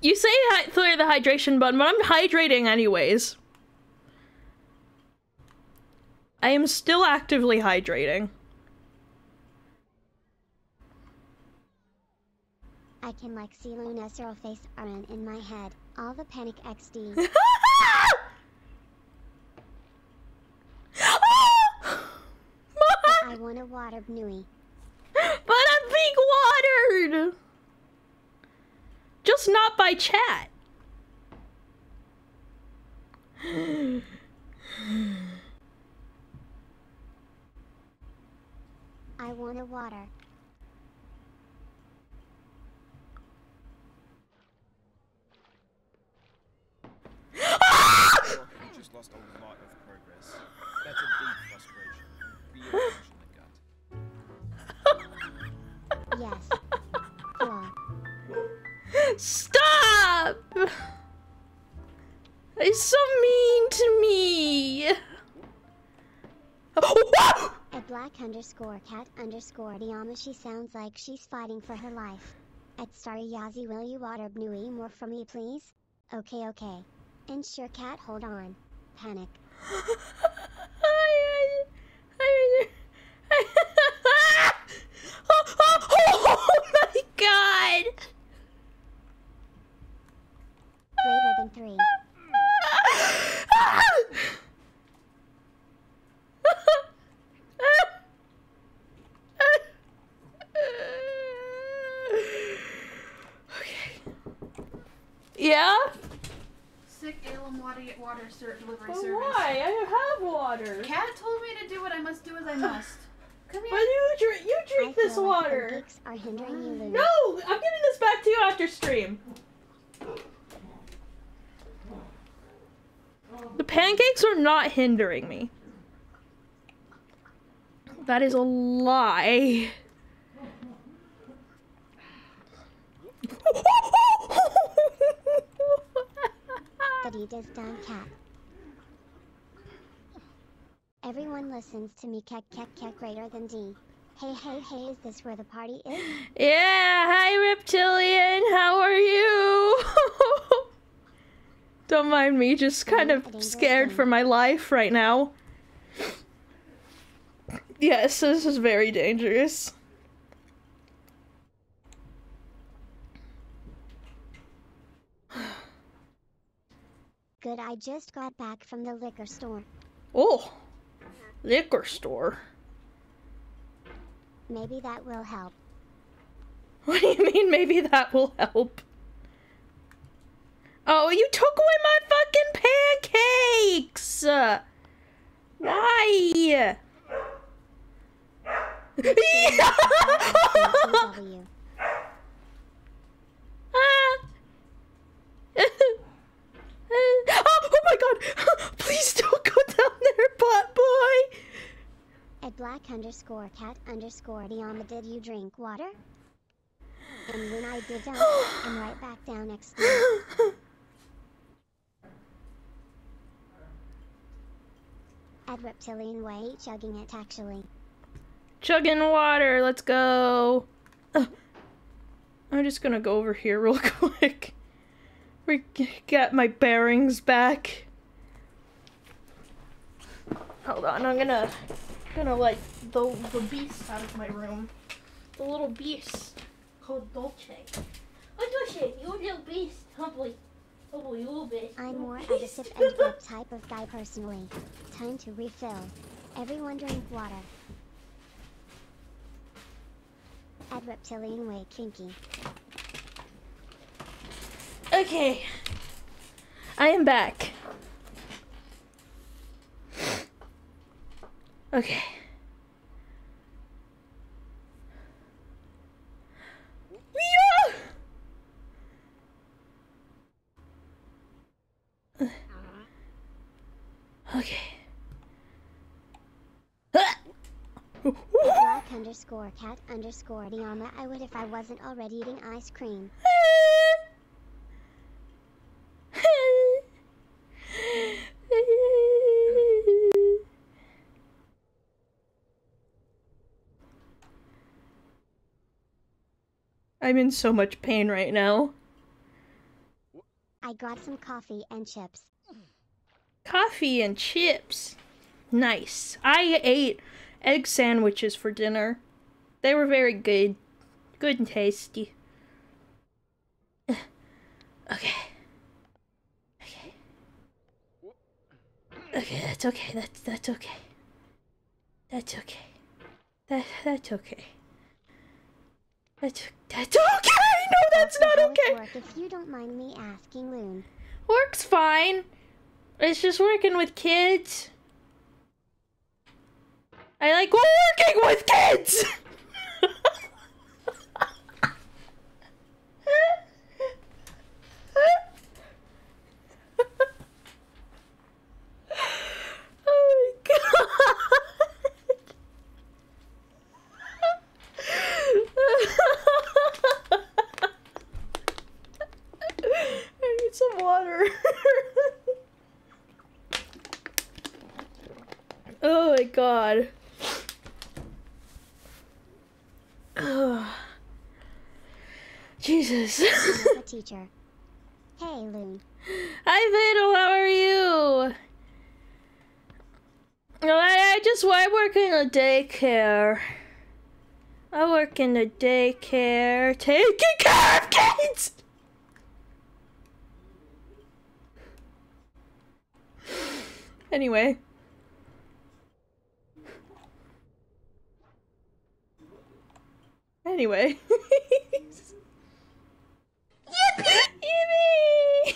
You say through the hydration button, but I'm hydrating anyways. I am still actively hydrating. I can like see Luna's real face RN in my head. All the panic XD. I want a water bluey. But I'm being watered! Just not by chat. I want a water. You just lost a lot of progress. That's a deep frustration. Reaction in the gut. Yes. Stop! It's so mean to me. A black_cat_diamashi sounds like she's fighting for her life. At Starry Yazzie, will you water bluey more for me, please? Okay, okay. And sure, cat, hold on. Panic. Oh my god! Yeah? Sick alum water delivery service. Why? I don't have water. Cat told me to do what I must do as I must. Come here. But you drink this water. Are hindering you, Luna. No! I'm giving this back to you after stream. The pancakes are not hindering me. That is a lie. Doritos down cat. Everyone listens to me cat greater than D. Hey, is this where the party is? Yeah, hi Reptilian, how are you? Don't mind me, just kind of scared for my life right now. Yes, this is very dangerous. Good, I just got back from the liquor store. Oh, liquor store. Maybe that will help. What do you mean, maybe that will help? Oh, you took away my fucking pancakes! Why? Oh my god! Please don't go down there, butt boy! At black_cat_Dioma, did you drink water? And when I did, I'm right back down next to you. At Reptilian Way, chugging it actually. Chugging water, let's go! I'm just gonna go over here real quick. We got my bearings back. Hold on, I'm gonna like the beast out of my room. The little beast called Dolce. Oh Dolce, you little beast, humbly. Oh, you little beast. I'm more aggressive and that type of guy personally. Time to refill. Everyone drink water. At Reptilian Way, kinky. Okay, I am back. Okay. Yeah! Okay. Black_cat_Dioma, I would if I wasn't already eating ice cream. I'm in so much pain right now. I got some coffee and chips. Coffee and chips? Nice. I ate egg sandwiches for dinner. They were very good. Good and tasty. Okay. Okay. Okay, that's okay. That's okay. That's okay. That's okay. That's okay! No, that's not okay! If you don't mind me asking, Loon. Work's fine. It's just working with kids. I like working with kids! Oh my god! I need some water. Oh my god. Oh. Jesus. I'm a teacher. Hey, Loon. Hi, Vidal. How are you? I work in a daycare. I work in the daycare, taking care of kids! Anyway. Anyway. Yippee!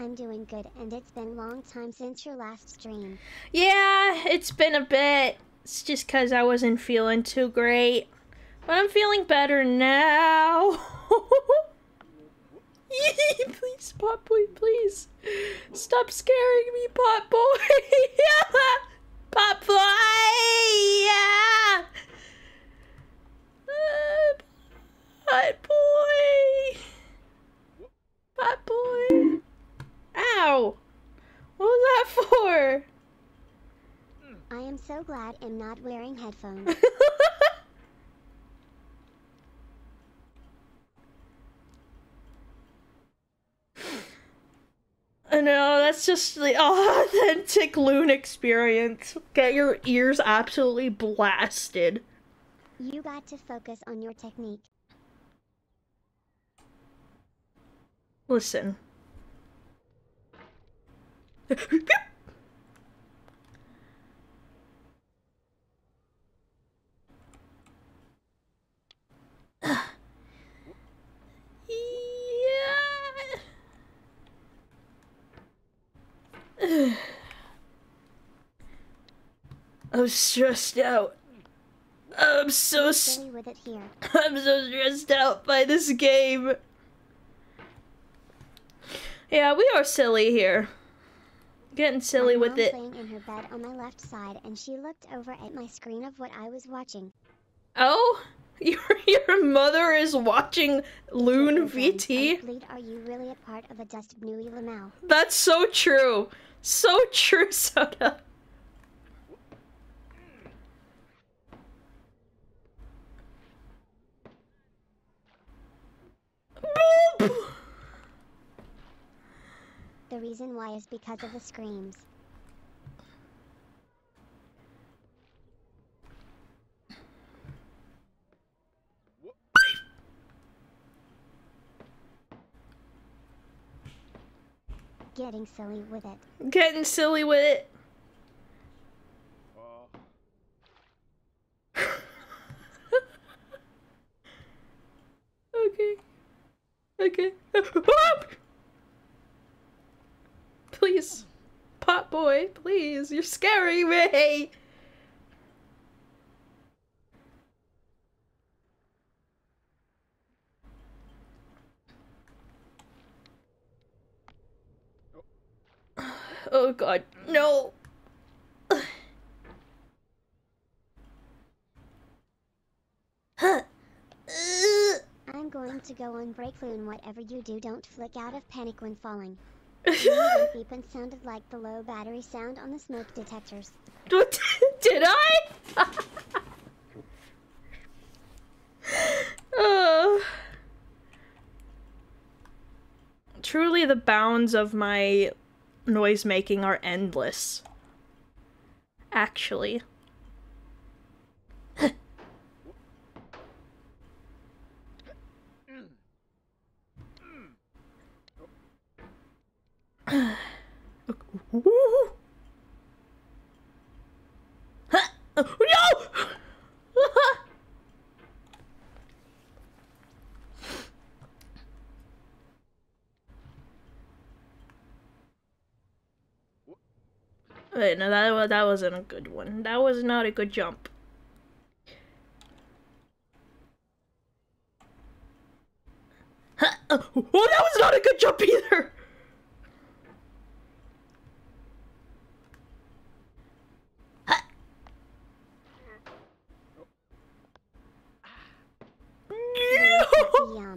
I'm doing good, and it's been a long time since your last stream. Yeah, it's been a bit. It's just because I wasn't feeling too great. But I'm feeling better now. Please, Pot Boy, please. Stop scaring me, Pot Boy. Pot Boy! Yeah! Pot Boy! Pot Boy! Ow! What was that for? I am so glad I'm not wearing headphones. I know, that's just the authentic Loon experience. Get your ears absolutely blasted. You got to focus on your technique. Listen. I was stressed out. I'm so stressed out by this game. Yeah, we are silly here. Getting silly with it. My mom playing in her bed on my left side, and she looked over at my screen of what I was watching. Oh, your mother is watching LuneVT. Are you really a part of a dust bluey lamel? That's so true. So true, Soda. Boop! The reason why is because of the screams. Getting silly with it. Getting silly with it. Okay. Okay. Please. Pot Boy, please. You're scaring me. Oh god, no! I'm going to go on break, Loon. Whatever you do, don't flick out of panic when falling. The beeping sounded like the low battery sound on the smoke detectors. Did I? Oh. Truly the bounds of my noise making are endless. Actually. No! Wait, no, that wasn't a good one. That was not a good jump. Huh? Oh, that was not a good jump either! Huh? No!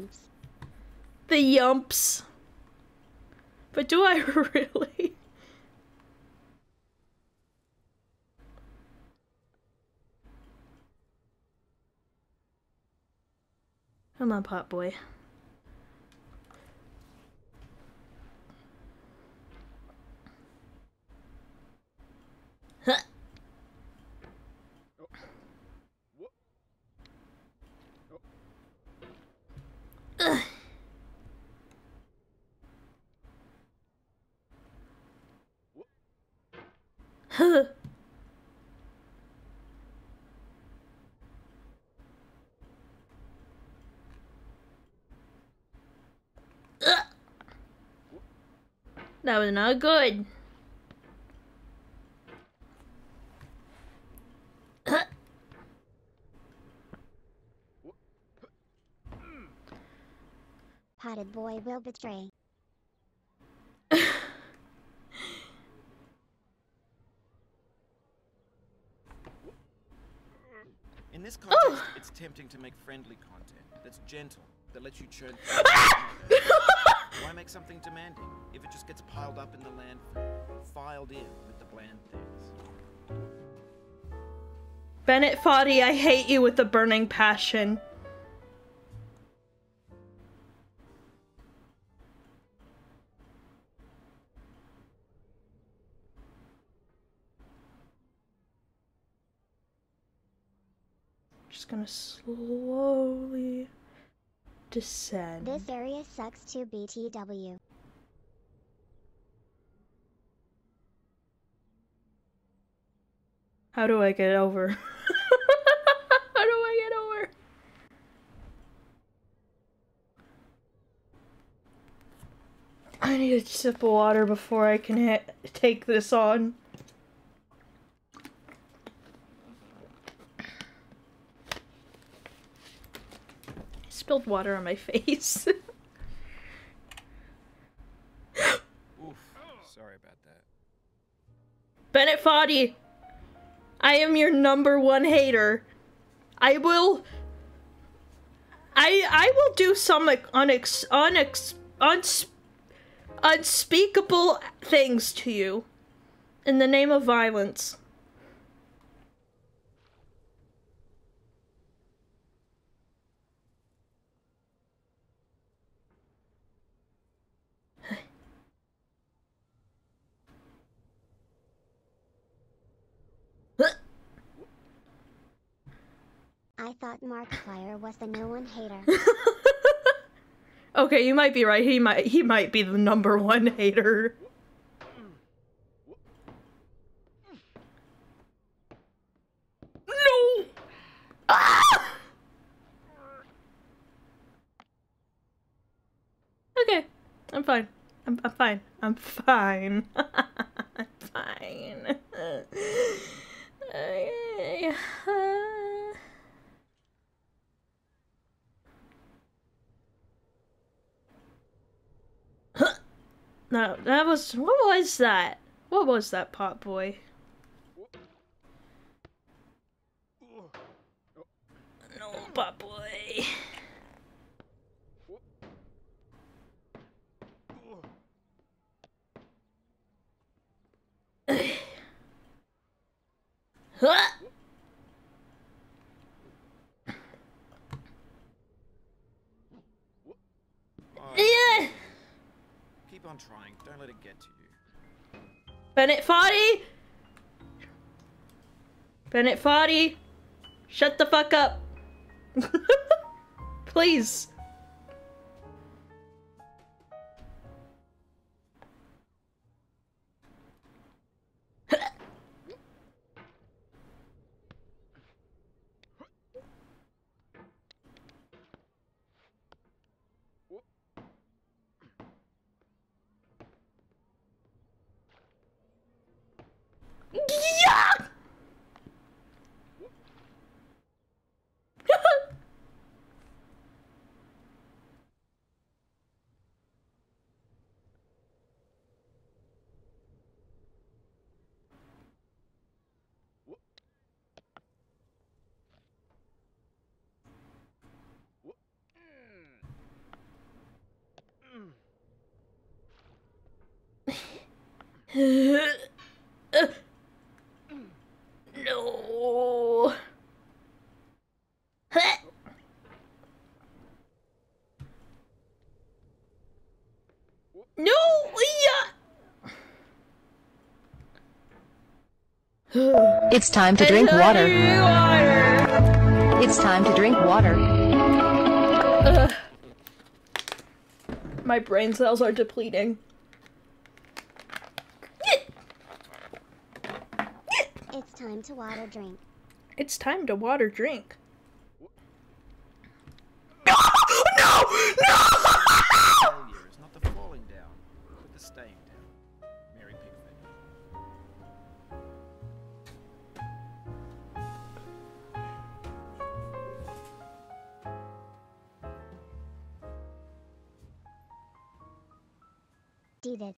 The yumps. But do I really? Come on, Pot Boy. Huh. Huh. That was not good. Potted boy will betray. In this context, it's tempting to make friendly content that's gentle, that lets you churn. Why make something demanding if it just gets piled up in the landfill, filed in with the bland things? Bennett Foddy, I hate you with a burning passion. Gonna slowly descend. This area sucks to BTW. How do I get over? How do I get over? I need a sip of water before I can take this on. Spilled water on my face. Oof, sorry about that. Bennett Foddy, I am your #1 hater. I will do some unspeakable things to you in the name of violence. I thought Markiplier was the #1 hater. Okay, you might be right. He might be the #1 hater. No! Ah! Okay, I'm fine. I'm fine. I'm fine. I'm fine. Okay. No, that was... What was that? What was that, pot boy? No, pot boy. Yeah. Keep on trying. Don't let it get to you. Bennett Foddy! Bennett Foddy! Shut the fuck up! Please! No. No. It's time to drink water. It's time to drink water. My brain cells are depleting. Time to water drink. It's time to water drink. No! No! No! Failure is not the falling down, but the staying down. succeeded.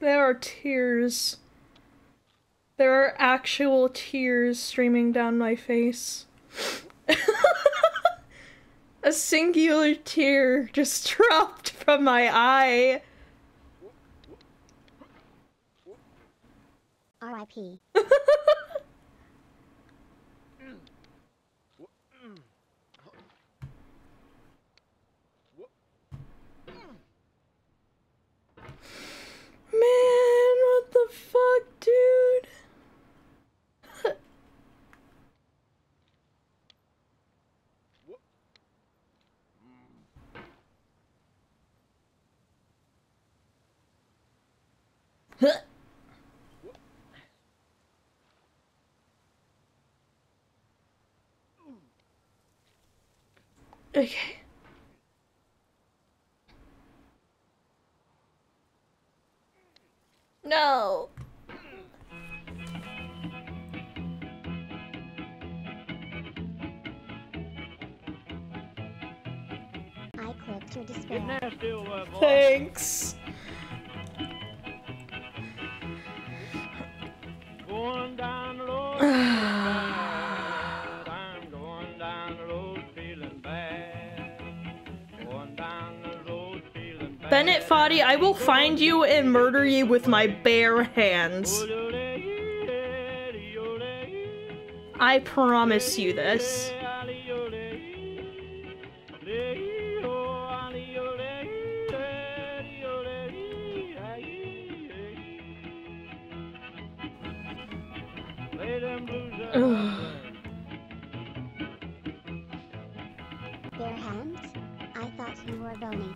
There are tears. There are actual tears streaming down my face. A singular tear just dropped from my eye. R.I.P. Man, what the fuck, dude? Huh? Okay. No. I clicked your despair. Thanks. Going down the road. I'm going down the road feeling bad. Going down the road feeling bad. Bennett Foddy, I will find you and murder you with my bare hands. I promise you this. Bare hands? I thought you were bony.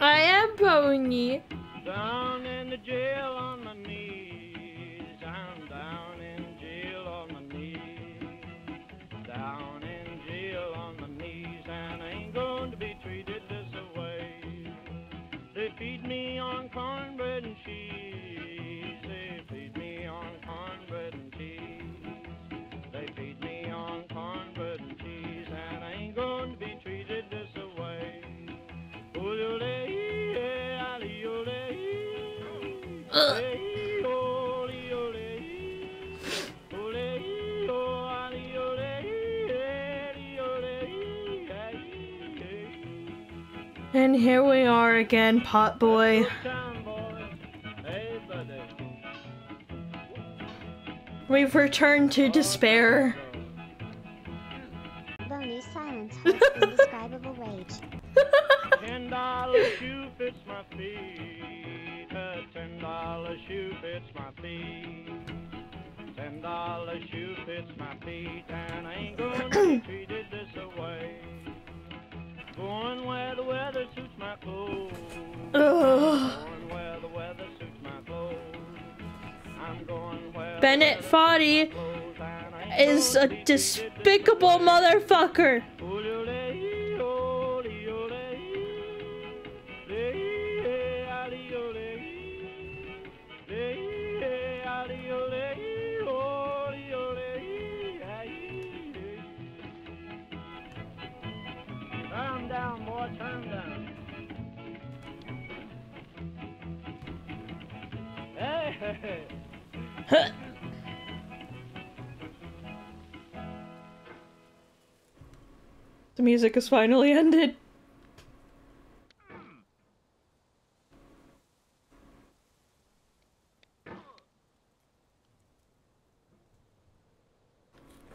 I am bony. Down in the jail on my knees. I'm down in jail on my knees. Down in jail on my knees. And I ain't going to be treated this away. They feed me on cornbread and cheese. They feed me on cornbread and cheese. They feed me on cornbread and cheese. And I ain't going to be treated this away. Oh, ugh. And here we are again, pot boy. We've returned to despair. Bony silence holds indescribable rage. $10 shoe fits my feet. A $10 shoe fits my feet. $10 shoe fits my feet. And I ain't gonna be treated this away. Going where the weather suits my clothes. Going where the weather suits my clothes. I'm going where Bennett Foddy is a despicable motherfucker. Huh. The music has finally ended.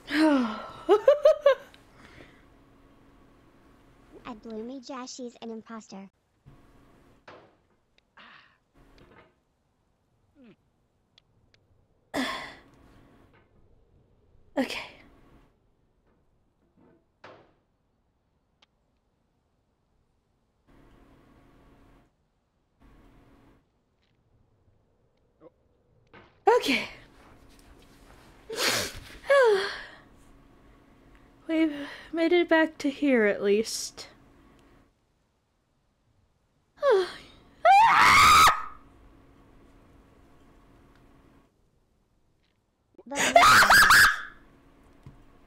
At BloomyJaz, she's an imposter. Okay. Okay. We've made it back to here at least. The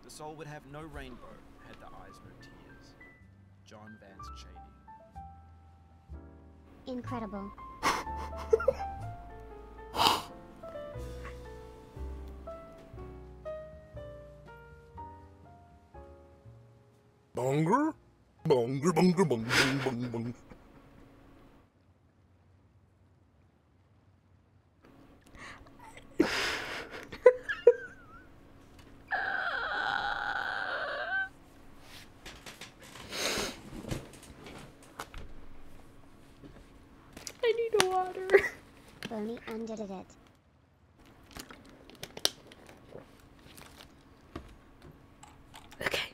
soul would have no rainbow had the eyes no tears. John Vance Cheney. Incredible. Bonger? Bonger, bonger, bong, bong, bong, bong. Did it. Okay.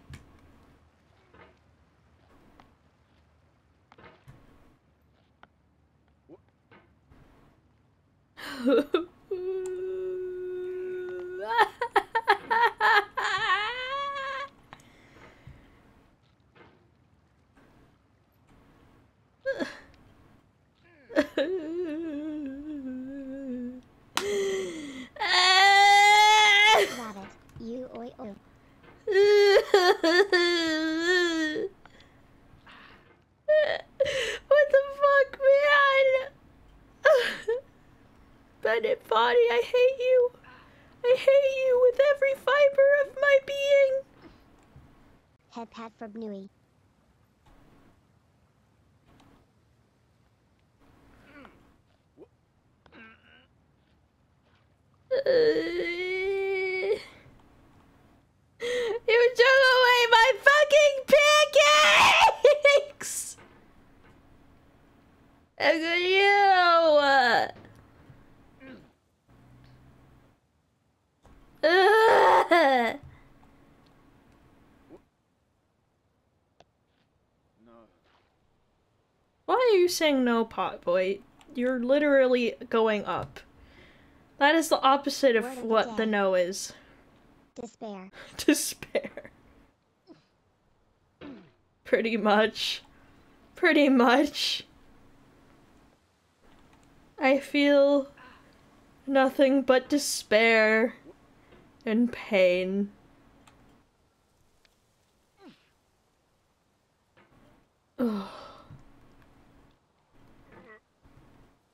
Bennett Foddy, I hate you. I hate you with every fiber of my being. Head pat for Bnui. You took away my fucking pancakes! How could you? Why are you saying no, Potboy? You're literally going up. That is the opposite of what the no is. Despair. Despair. Pretty much. Pretty much. I feel nothing but despair. And pain. Oh.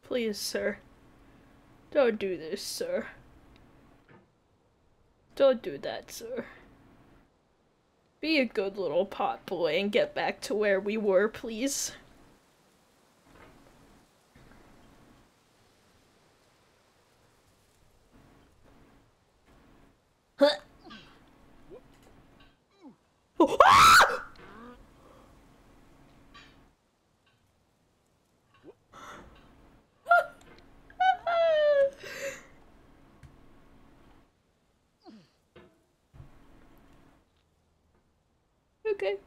Please, sir. Don't do this, sir. Don't do that, sir. Be a good little pot boy and get back to where we were, please. Huh? Oh, ah! Okay.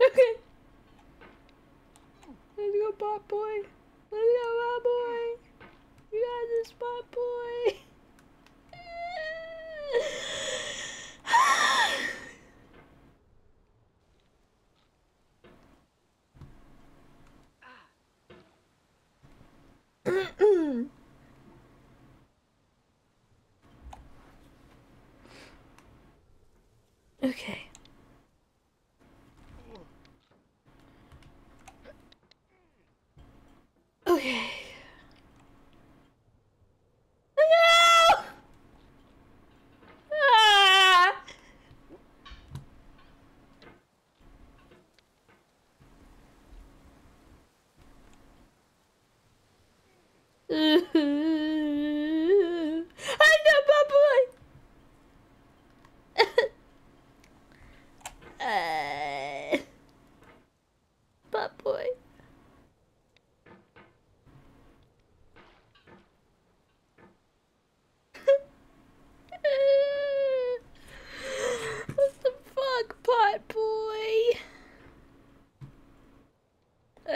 Okay. Let's go, Bot Boy. Let's go, Bot Boy. You got this, my boy. Okay. Okay. I know, my boy.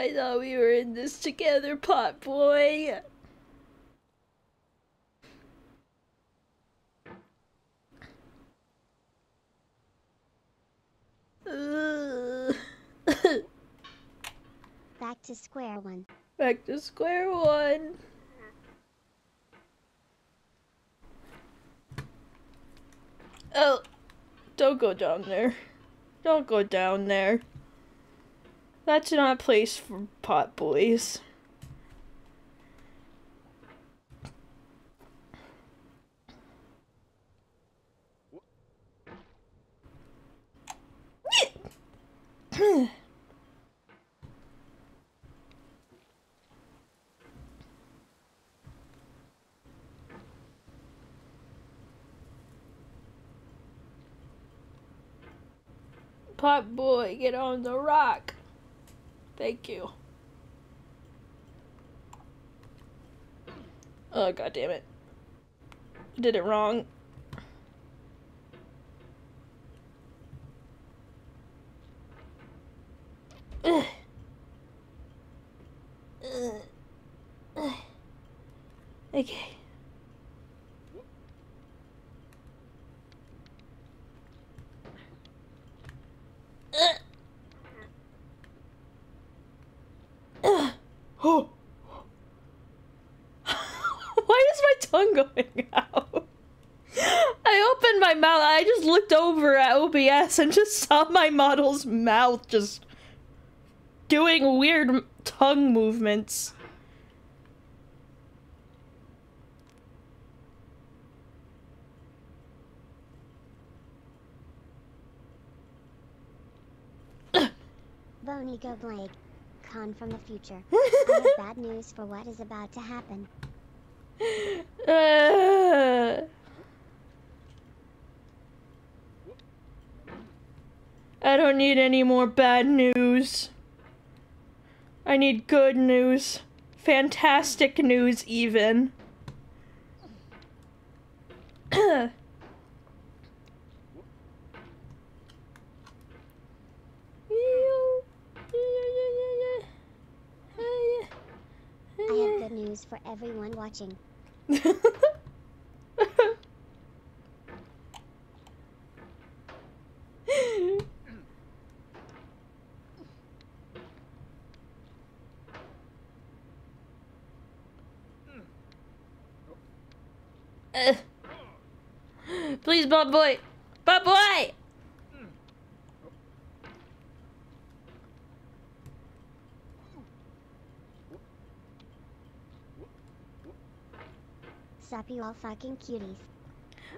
I thought we were in this together, pot boy. Back to square one. Back to square one. Oh, don't go down there. Don't go down there. That's not a place for pot boys. Pot boy, get on the rock. Thank you. Oh, God damn it. Did it wrong. Ugh. Okay. Going out. I opened my mouth. I just looked over at OBS and just saw my model's mouth just doing weird tongue movements. Bonigo Blake, con from the future. I have bad news for what is about to happen. I don't need any more bad news. I need good news. Fantastic news, even. I have good news for everyone watching. Please, Bob Boy! Bob Boy! Sup, you all fucking cuties.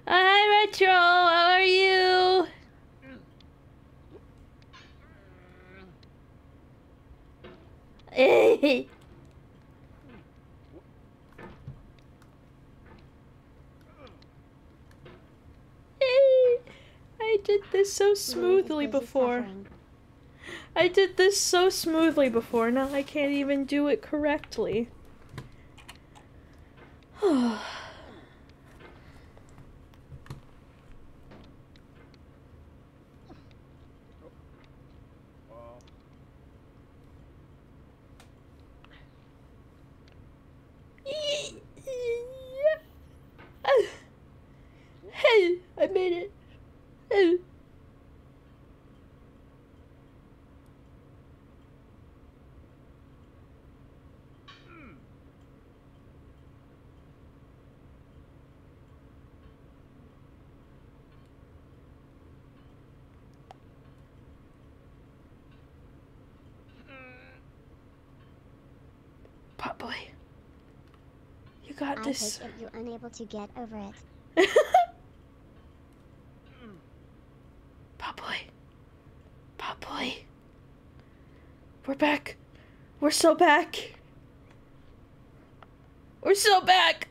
Hi, Retro! How are you? Hey! I did this so smoothly before. I did this so smoothly before, now I can't even do it correctly. I made it. Pot boy, you got this. I hope you're unable to get over it. We're back. We're so back. We're so back.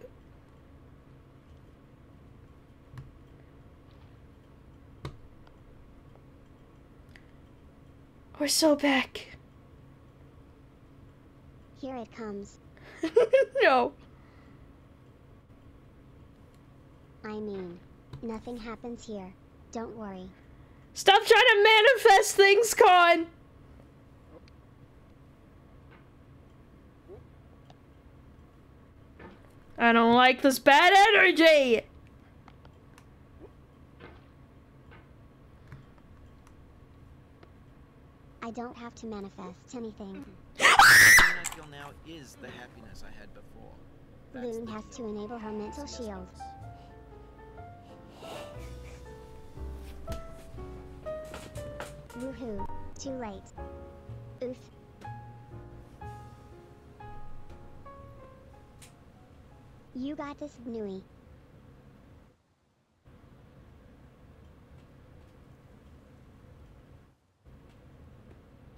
We're so back. Here it comes. No. I mean, nothing happens here. Don't worry. Stop trying to manifest things, Con. I don't like this bad energy! I don't have to manifest anything. I feel now is the happiness I had before. That's Lune has to enable her mental shield. Woohoo. Too late. Oof. You got this, Nui.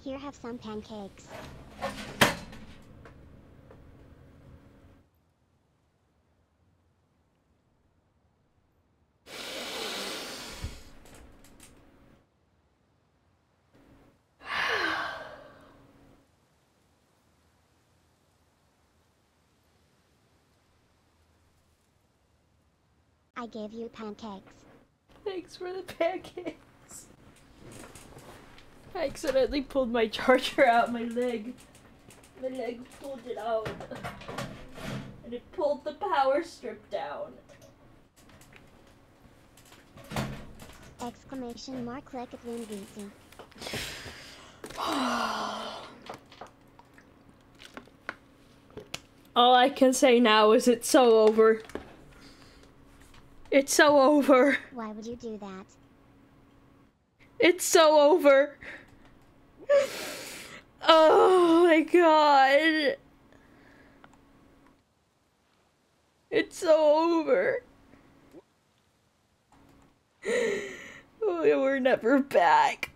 Here, have some pancakes. I gave you pancakes. Thanks for the pancakes. I accidentally pulled my charger out my leg. My leg pulled it out. And it pulled the power strip down. Exclamation mark click at LuneVT. All I can say now is it's so over. It's so over. Why would you do that? It's so over. Oh my god. It's so over. We were never back.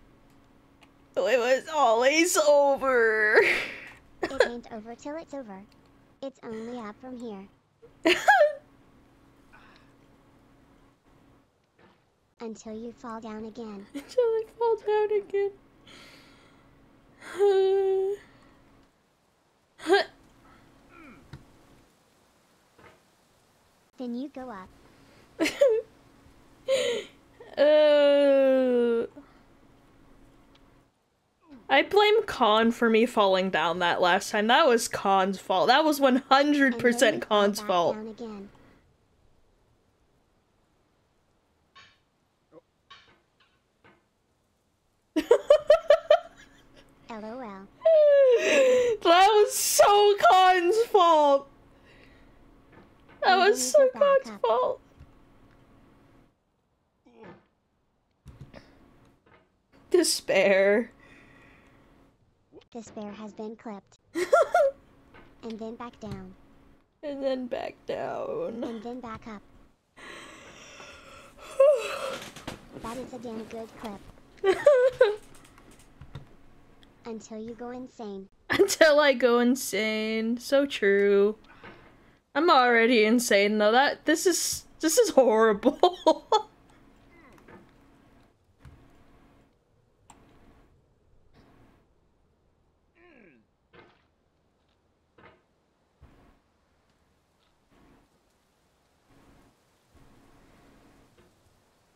It was always over. It ain't over till it's over. It's only up from here. Until you fall down again. Until I fall down again. Then you go up. I blame Khan for me falling down that last time. That was Khan's fault. That was 100% Khan's fault. Down again. LOL. That was so Khan's fault. That was so Khan's fault. Despair. Despair has been clipped. And then back down. And then back down. And then back up. That is a damn good clip. Until you go insane. Until I go insane. So true. I'm already insane though. That this is horrible.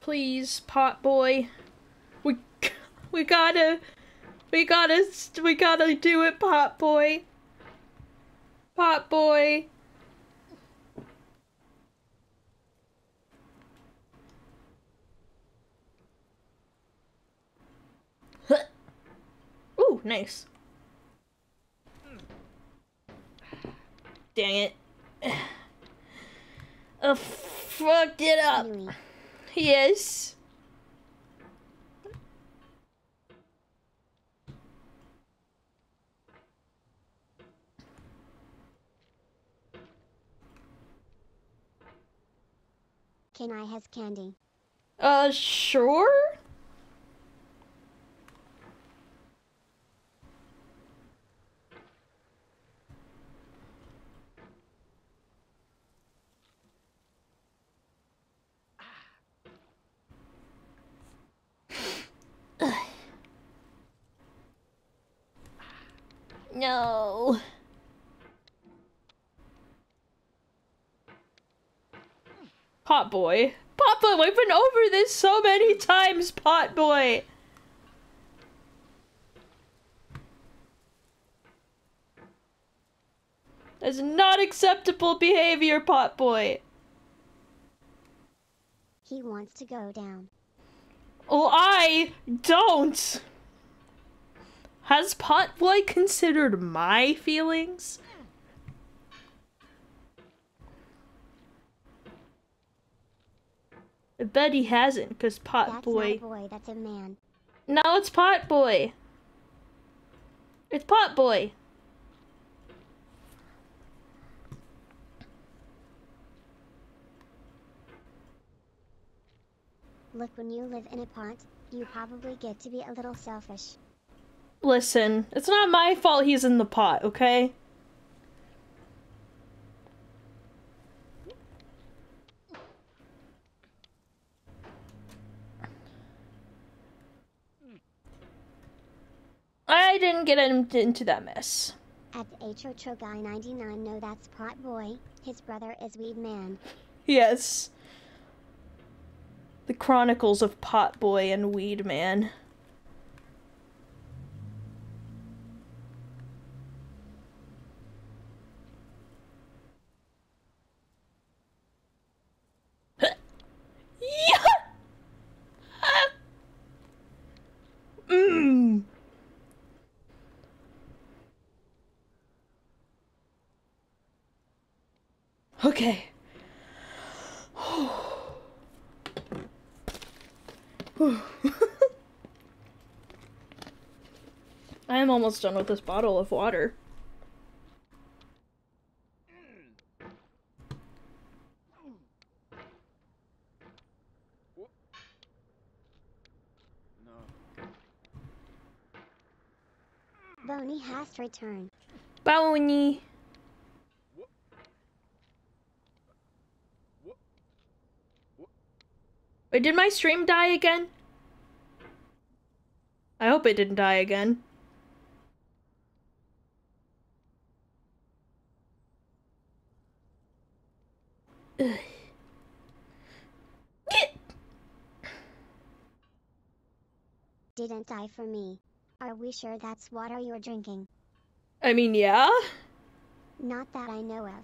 Please, pot boy. We gotta do it, pot boy. Pot boy. Ooh, nice. Dang it. I fucked it up. Yes. Can I have candy? Sure? No. Pot boy. Pot boy, we've been over this so many times, pot boy. That's not acceptable behavior, Potboy. He wants to go down. Oh, I don't. Has Potboy considered my feelings? I bet he hasn't, cause Potboy. That's not a boy, that's a man. No, it's Potboy. It's Potboy. Look, when you live in a pot, you probably get to be a little selfish. Listen, it's not my fault he's in the pot, okay? I didn't get him into that mess. At the HO guy 99, no, that's Potboy. His brother is Weed Man. Yes. The Chronicles of Potboy and Weed Man. Yeah! Mmm. Okay. I am almost done with this bottle of water. Boney has returned. Boney. Wait, did my stream die again? I hope it didn't die again. Ugh. Didn't die for me. Are we sure that's water you're drinking? I mean, yeah? Not that I know of.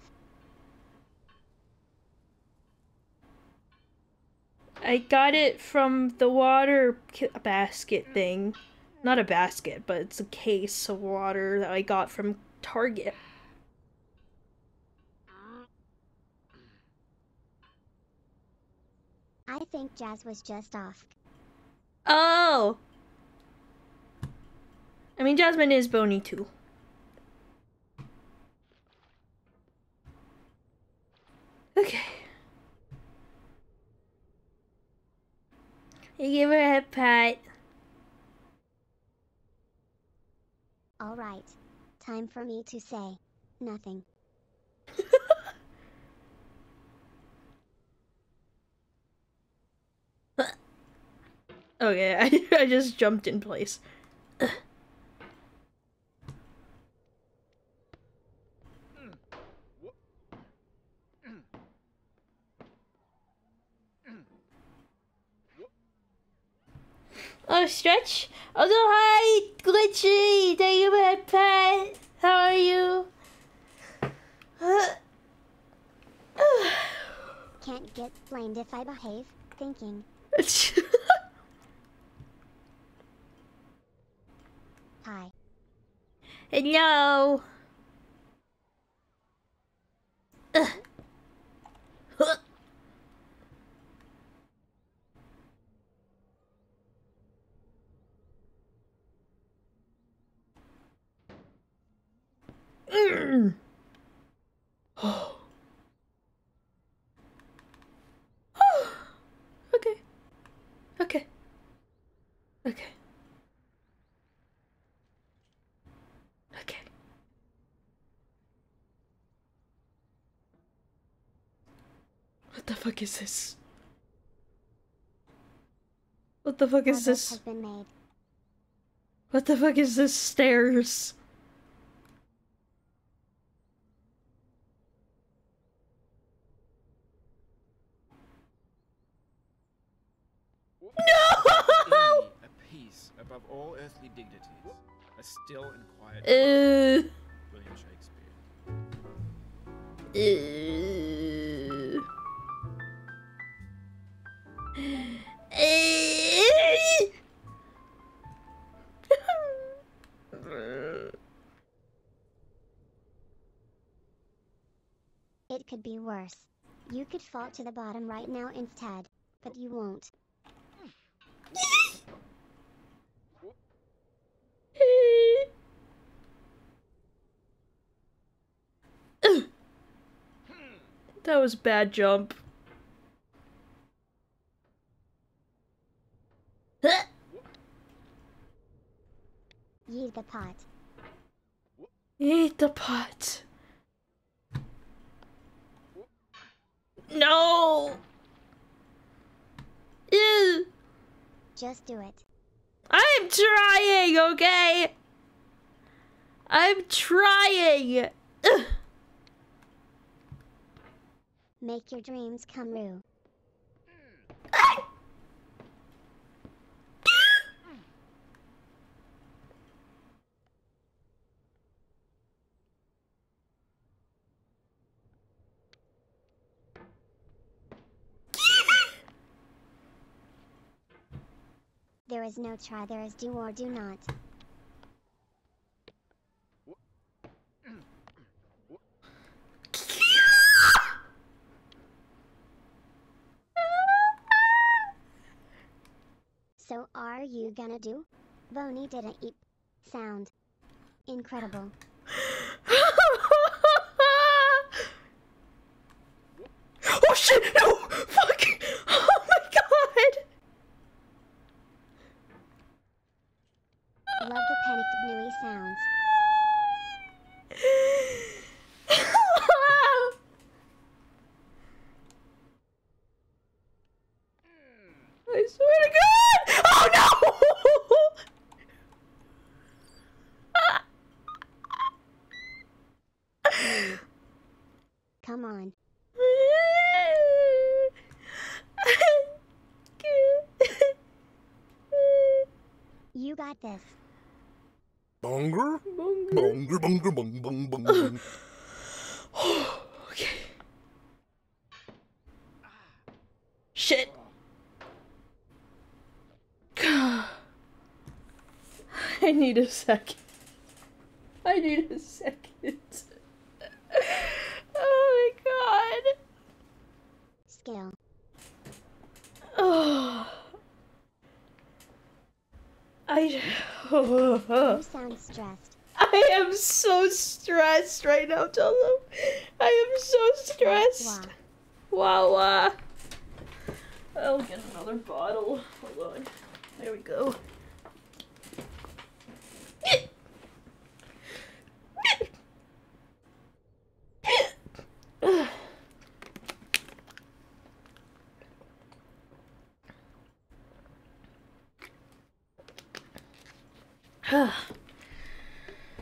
I got it from the water basket thing. Not a basket, but it's a case of water that I got from Target. I think Jazz was just off. Oh! I mean, Jasmine is bony too. Okay. You give her a pat. All right. Time for me to say nothing. Okay, I just jumped in place. Oh, Stretch? Oh, no, hi, Glitchy! Thank you, my pet! How are you? Can't get blamed if I behave, thinking. Hi. No! Oh. Oh. Okay. Okay. Okay. Okay. What the fuck is this? What the fuck is this? What the fuck is this stairs? No! A peace above all earthly dignities, a still and quiet William Shakespeare. It could be worse. You could fall to the bottom right now instead, but you won't. That was a bad jump. Eat the pot. Eat the pot. No. Ew. Just do it. I'm trying, okay? I'm trying. Ugh. Make your dreams come true. There is no try, there is do or do not. So are you gonna do? Boney did a eep sound. Incredible. Oh shit! No! Fuck! Oh my god! Love the panicked bluey sounds. I swear to god! Oh no! Come on. You got this. Bonger? Bonger, bonger, bonger, bonger, bonger. Okay. Shit. I need a second. I need a second. Oh my god. Skill. Oh. You sound stressed. I am so stressed right now, Tolo. I am so stressed. Wow. I'll get another bottle. Hold on. There we go.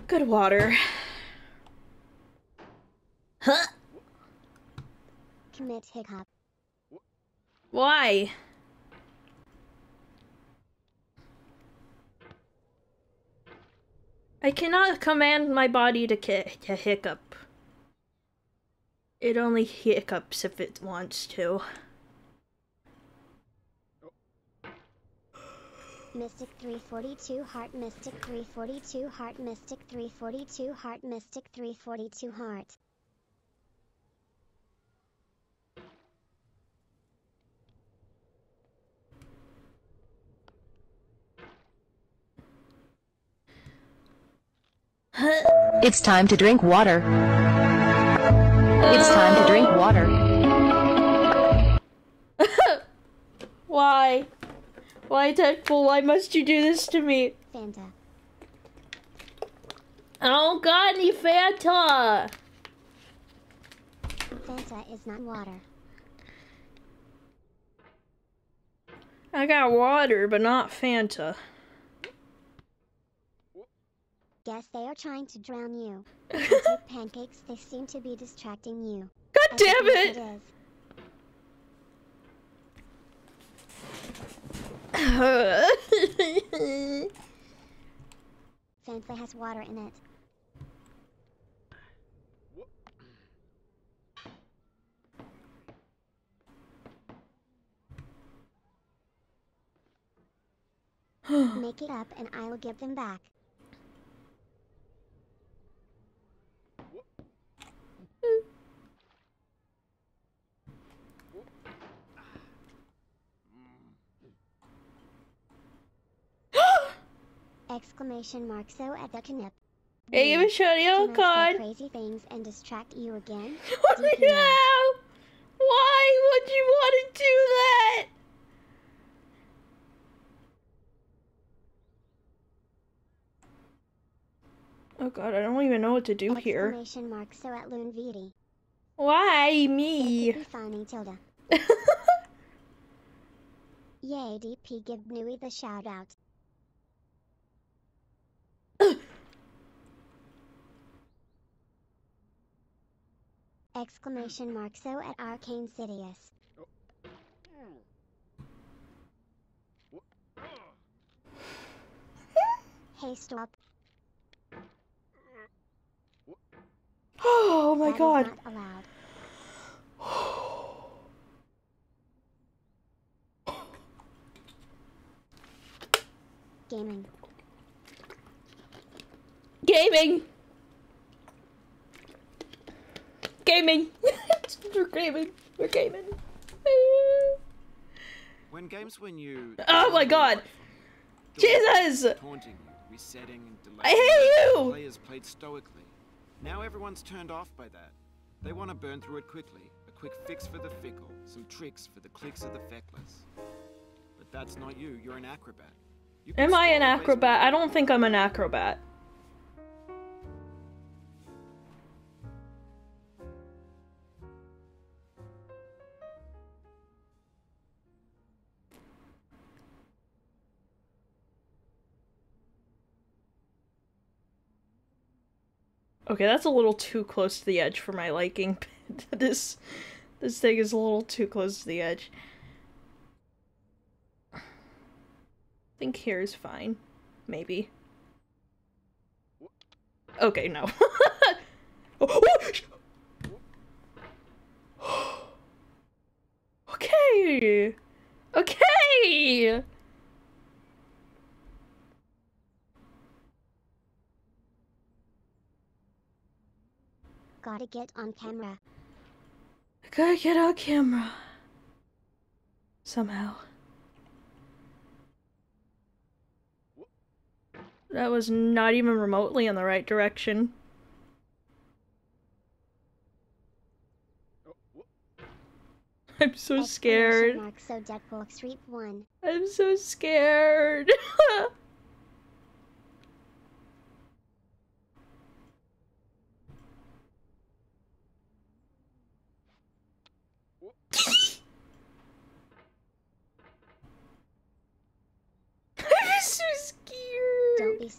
Good water. Huh? Commit hiccup. Why? I cannot command my body to hiccup. It only hiccups if it wants to. Mystic 342 heart, Mystic 342 heart, Mystic 342 heart, Mystic 342 heart. It's time to drink water. It's time to drink water. Why? Why, Deadpool? Why must you do this to me? Fanta. I don't got any Fanta. Fanta is not water. I got water, but not Fanta. Guess they are trying to drown you. With pancakes, they seem to be distracting you. God damn it! Fanta has water in it. Make it up and I'll give them back. Exclamation mark. So at the connip. Hey, give me Shario card. Crazy things and distract you again. No! Why would you want to do that? Oh god, I don't even know what to do here. Exclamation mark. So at LuneVT. Why me? Funny, Tilda. Yay, DP, give Bluey the shout out. Exclamation mark. So at Arcane Sidious. Hey, stop. Oh my god. That is not allowed. Gaming. Gaming. Gaming. We're gaming. We're gaming. When games win you. Oh my god. Jesus. Taunting you, resetting and delaying. I hate you. Players played stoically. Now everyone's turned off by that. They want to burn through it quickly. A quick fix for the fickle, some tricks for the clicks of the feckless. But that's not you. You're an acrobat. You Am I an acrobat? I don't think I'm an acrobat. Okay, that's a little too close to the edge for my liking. This thing is a little too close to the edge. I think here is fine. Maybe. Okay, no. Okay! Okay! Gotta get on camera. Gotta get on camera. Somehow. That was not even remotely in the right direction. I'm so scared. I'm so scared.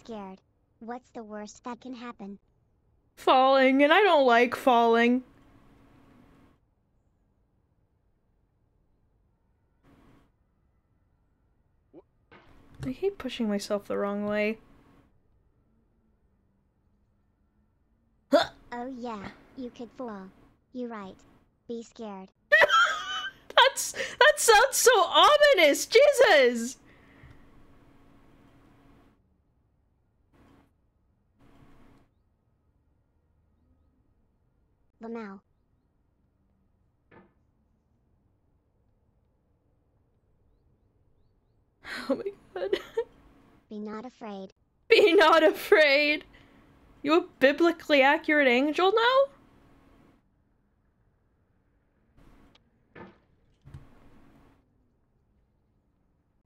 Scared. What's the worst that can happen? Falling, and I don't like falling. I hate pushing myself the wrong way. Huh. Oh yeah, you could fall. You're right. Be scared. That sounds so ominous, Jesus! Now. Oh my god. Be not afraid. Be not afraid. You a biblically accurate angel now?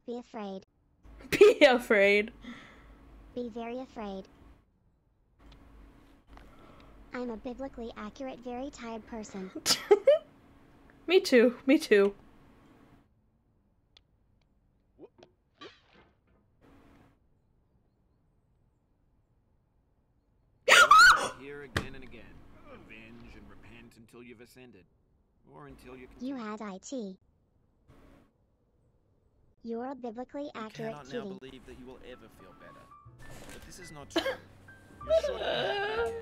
Be afraid. Be afraid. Be very afraid. I'm a biblically accurate, very tired person. Me too, me too. Here again and again. Avenge and repent until you've ascended. Or until you can. You had IT. You're a biblically accurate kitty. I cannot now believe that you will ever feel better. But this is not true.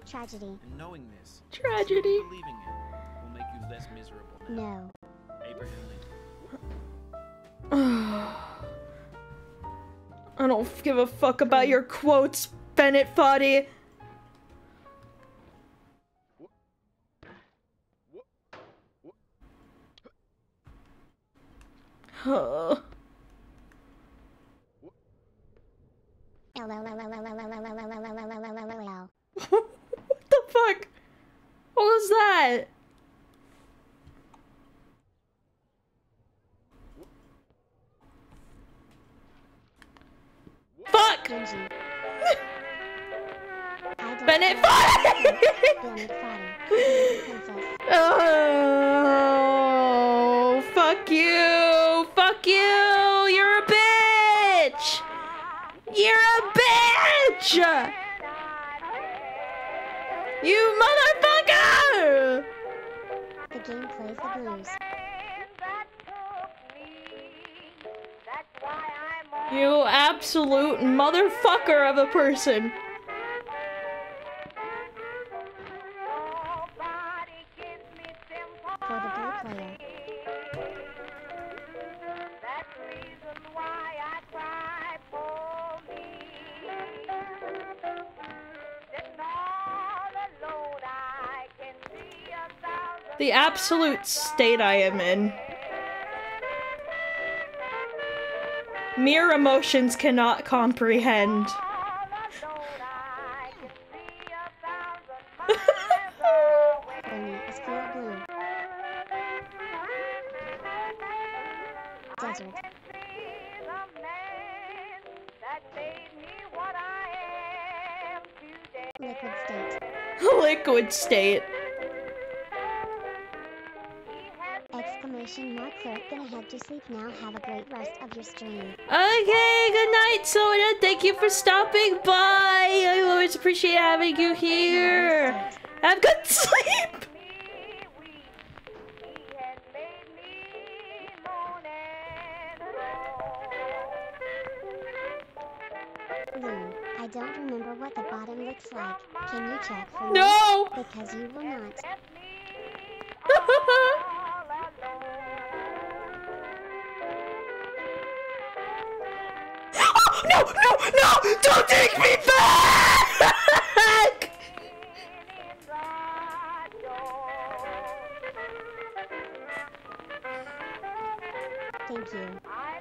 Tragedy. And knowing this, tragedy. Believing it will make you less miserable now. No. Abraham Lincoln. I don't give a fuck about your quotes, Bennett Foddy. Huh. What the fuck? What was that? Fuck! Bennett Foddy! Oh, fuck you! Fuck you! You're a bitch! You're a bitch! You motherfucker! The game plays the blues. You absolute motherfucker of a person. For the blue player. That's reason why I cry for me. Then all alone I can see a thousand. The absolute state I am in. Mere emotions cannot comprehend. Liquid state. Liquid state. Gonna head to sleep now. Have a great rest of your stream. Okay, good night, Soda. Thank you for stopping by. I always appreciate having you here. Have good sleep. Lou, I don't remember what the bottom looks like. Can you check for me? No! Because you will not. No, no, no! Don't take me back! Thank you,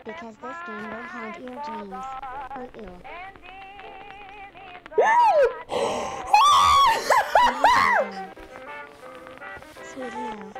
because this game will haunt your dreams. Or you. Sweet love.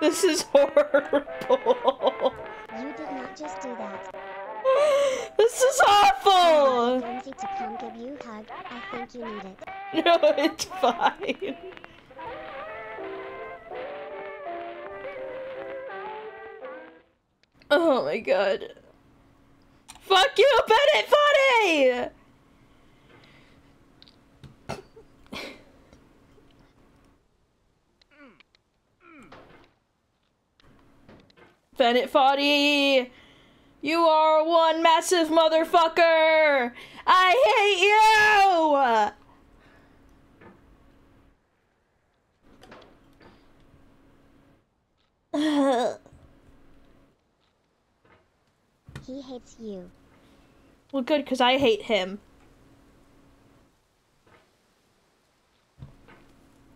This is horrible. You did not just do that. This is awful. I wanted to come give you a hug. I think you need it. No, it's fine. Oh my god. Fuck you, Bennett Foddy! Bennett Foddy, you are one massive motherfucker. I hate you. He hates you. Well, good, because I hate him.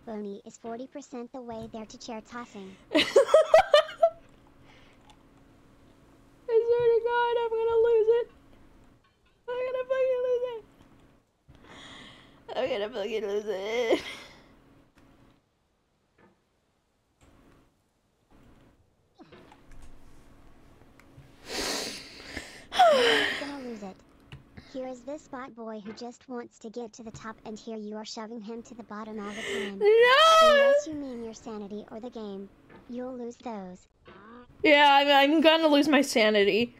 Boney is 40% the way there to chair tossing. God, I'm gonna lose it. I'm gonna fucking lose it. I'm gonna fucking lose it. I'm gonna lose it. Here is this bot boy who just wants to get to the top, and here you are shoving him to the bottom all the time. No! Unless you mean your sanity or the game, you'll lose those. Yeah, I'm gonna lose my sanity.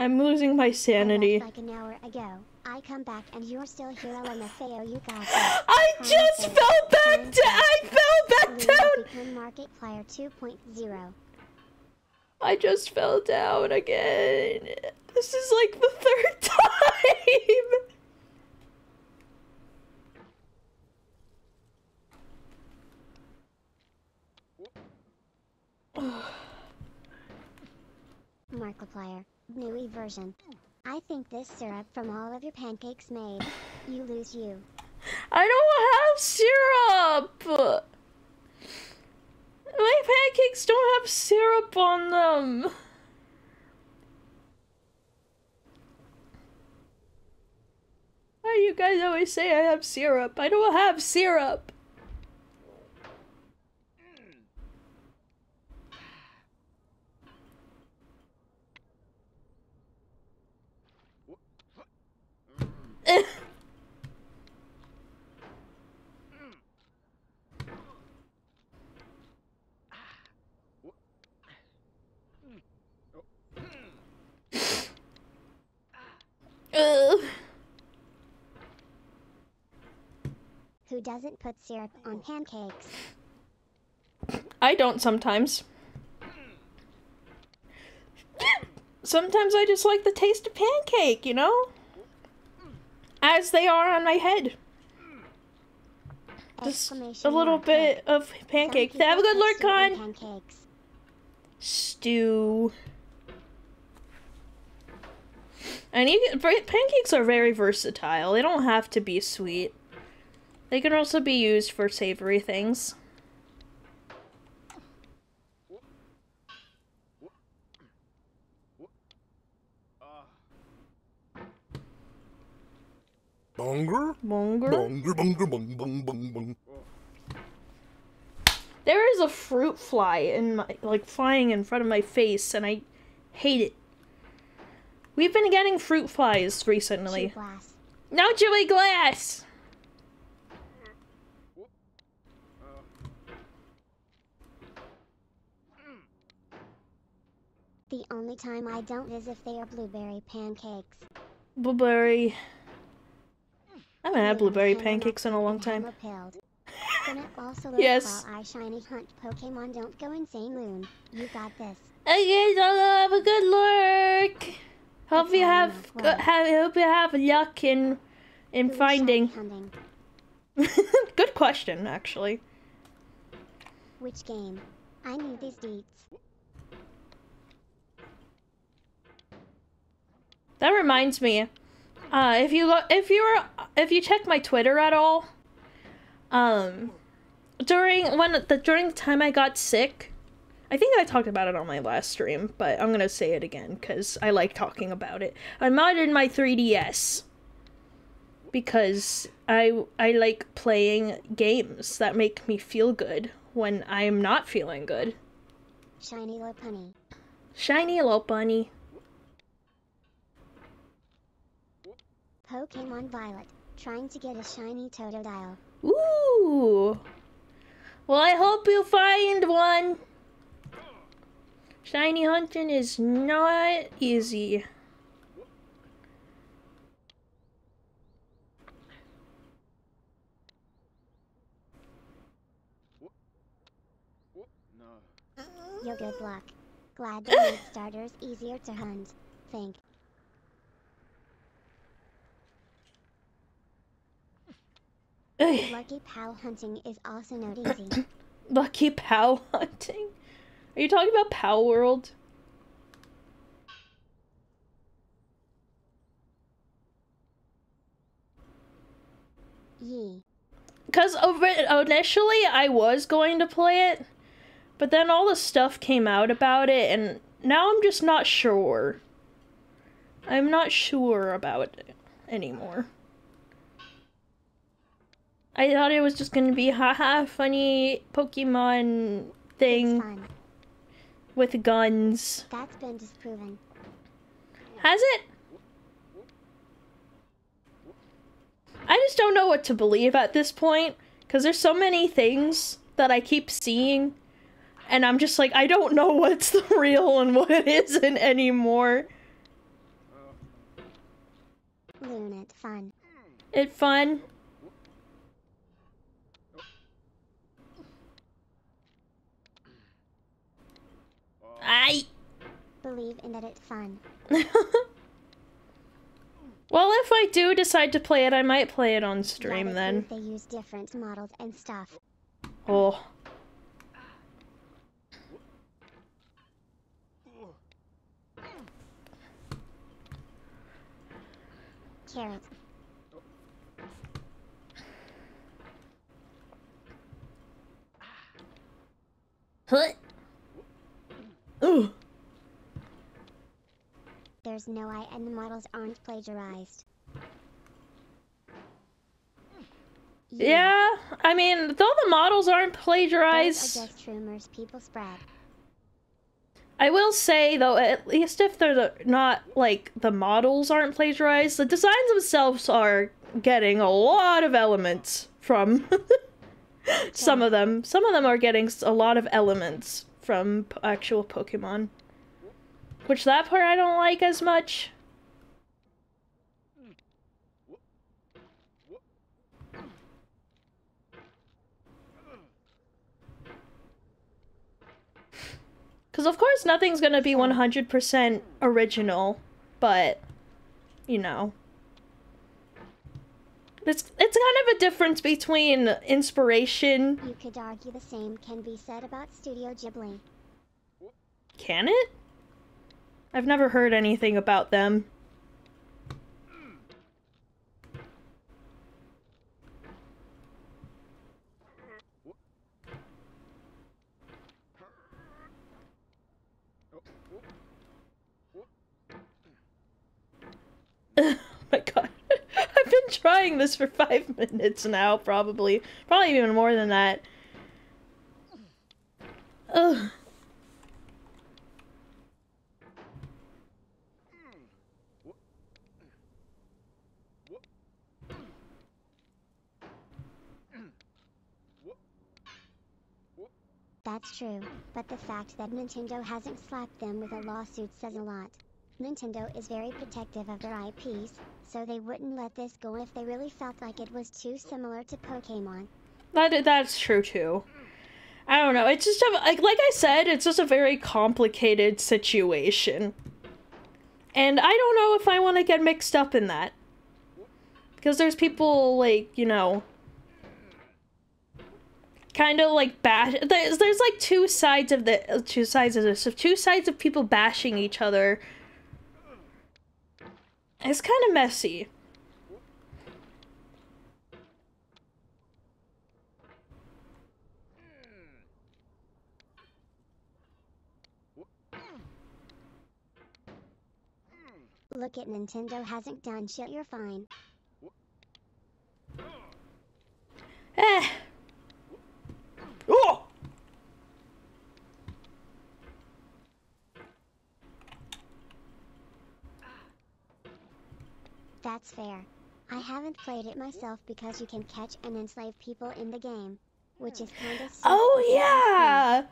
I'm losing my sanity. Like an hour ago, I come back and you're still here on the fail. You got it. I just fell back down. Markiplier 2.0. I just fell down again. This is like the third time. Markiplier, newy version. I think this syrup from all of your pancakes made you lose you. I don't have syrup! My pancakes don't have syrup on them! Why do you guys always say I have syrup? I don't have syrup! Who doesn't put syrup on pancakes? I don't sometimes. Sometimes I just like the taste of pancake, you know? As they are on my head. Just a little bit of pancake. Have a good lurk, Con! Stew. And pancakes are very versatile. They don't have to be sweet. They can also be used for savory things. Bonger? Bonger? Bonger, bonger, bong, bong, bong, bong. There is a fruit fly in my, like, flying in front of my face, and I hate it. We've been getting fruit flies recently. Chewy glass. No chewy glass! The only time I don't is if they are blueberry pancakes. Blueberry. I haven't had blueberry pancakes in a long time. Yes. I shiny hunt Pokemon. Don't go insane, Loon. You got this. Okay, so have a good lurk. Hope you have luck in finding. Good question, actually. Which game? I need these deets. That reminds me. If you check my Twitter at all, during the time I got sick, I think I talked about it on my last stream, but I'm gonna say it again because I like talking about it. I modded my 3DS because I like playing games that make me feel good when I'm not feeling good. Shiny little bunny. Shiny little bunny. Pokemon Violet, trying to get a shiny Totodile. Ooh! Well, I hope you find one! Shiny hunting is not easy. Yo, good luck. Glad that made starters easier to hunt. Thanks. Lucky pal hunting is also not easy. Lucky pal hunting? Are you talking about Palworld? Yeah. Because initially I was going to play it, but then all the stuff came out about it, and now I'm just not sure. I'm not sure about it anymore. I thought it was just gonna be haha funny Pokemon thing with guns. That's been disproven. Has it? I just don't know what to believe at this point, because there's so many things that I keep seeing, and I'm just like, I don't know what's the real and what isn't anymore. it fun. It fun? I believe in that it's fun. Well, if I do decide to play it, I might play it on stream then. They use different models and stuff. Oh. Carrots. What? Ooh. There's no I and the models aren't plagiarized. Yeah, I mean, though the models aren't plagiarized, those are just rumors people spread. I will say though, at least if they're not, like, the models aren't plagiarized, the designs themselves are getting a lot of elements from some of them. Some of them are getting a lot of elements from actual Pokemon. Which that part I don't like as much. Because of course nothing's gonna be 100% original, but, you know. It's kind of a difference between inspiration. You could argue the same can be said about Studio Ghibli. Can it? I've never heard anything about them. Oh my god. I've been trying this for 5 minutes now, probably. Probably even more than that. Ugh. That's true, but the fact that Nintendo hasn't slapped them with a lawsuit says a lot. Nintendo is very protective of their IPs, so they wouldn't let this go if they really felt like it was too similar to Pokemon. That's true too. I don't know, it's just, like I said, it's just a very complicated situation. And I don't know if I want to get mixed up in that. Because there's people, like, you know, kind of like bash. There's like two sides of people bashing each other. It's kind of messy. Look at Nintendo hasn't done shit. You're fine. Eh. Oh! That's fair. I haven't played it myself because you can catch and enslave people in the game, which is kind of... Oh yeah!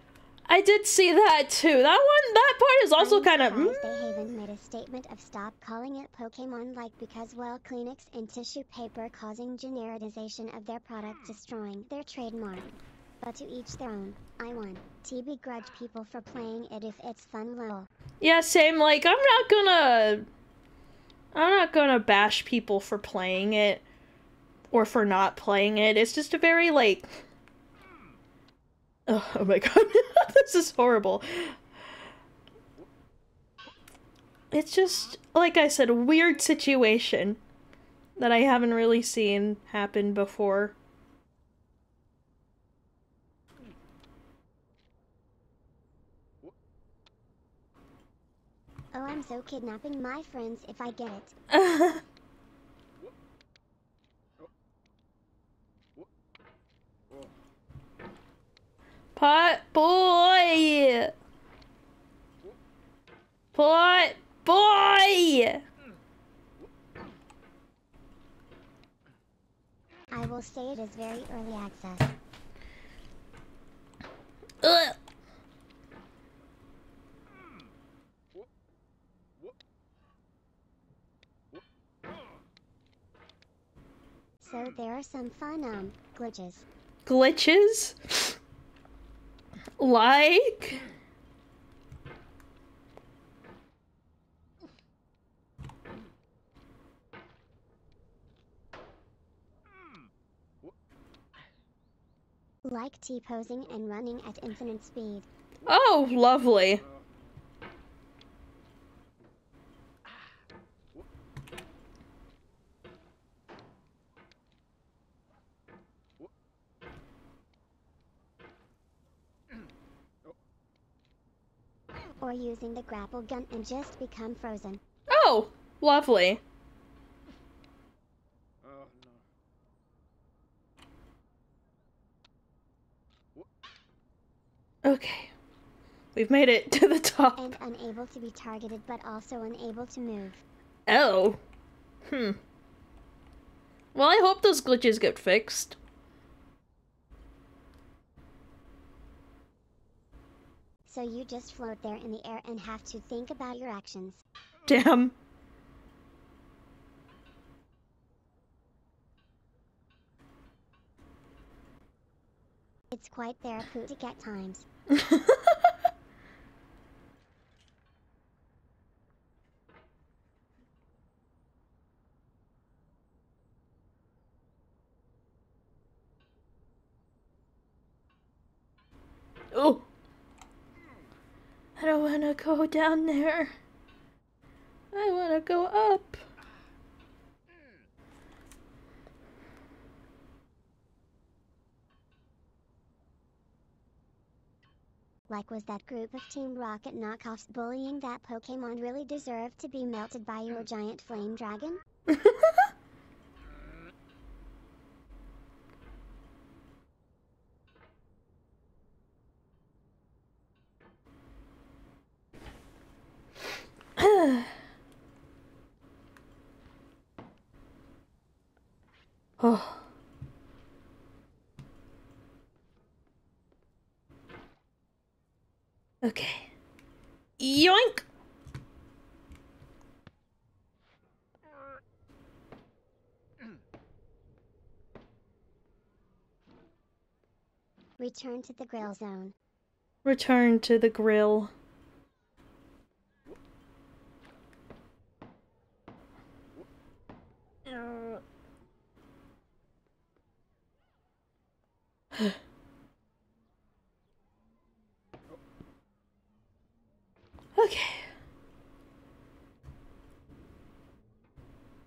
I did see that too. That part is also kind of... They haven't made a statement of stop calling it Pokemon-like because, well, Kleenex and tissue paper causing genericization of their product, destroying their trademark. But to each their own. I want to begrudge people for playing it if it's fun, lol. Yeah, same. Like, I'm not gonna bash people for playing it, or for not playing it. It's just a very, like... Oh my god, this is horrible. It's just, like I said, a weird situation that I haven't really seen happen before. Oh, I'm so kidnapping my friends if I get it. Pot boy! Pot boy! I will say it is very early access. Ugh. So there are some fun glitches. Glitches? Like? Like T-posing and running at infinite speed. Oh, lovely. Or using the grapple gun and just become frozen. Oh, lovely. Okay, we've made it to the top. And unable to be targeted, but also unable to move. Oh. Hmm. Well, I hope those glitches get fixed. So you just float there in the air and have to think about your actions. Damn. It's quite therapeutic at times. Oh! I don't want to go down there. I want to go up. Like, was that group of Team Rocket knockoffs bullying that Pokemon really deserved to be melted by your giant flame dragon? Oh. Okay. Yoink! Return to the grill zone. Return to the grill.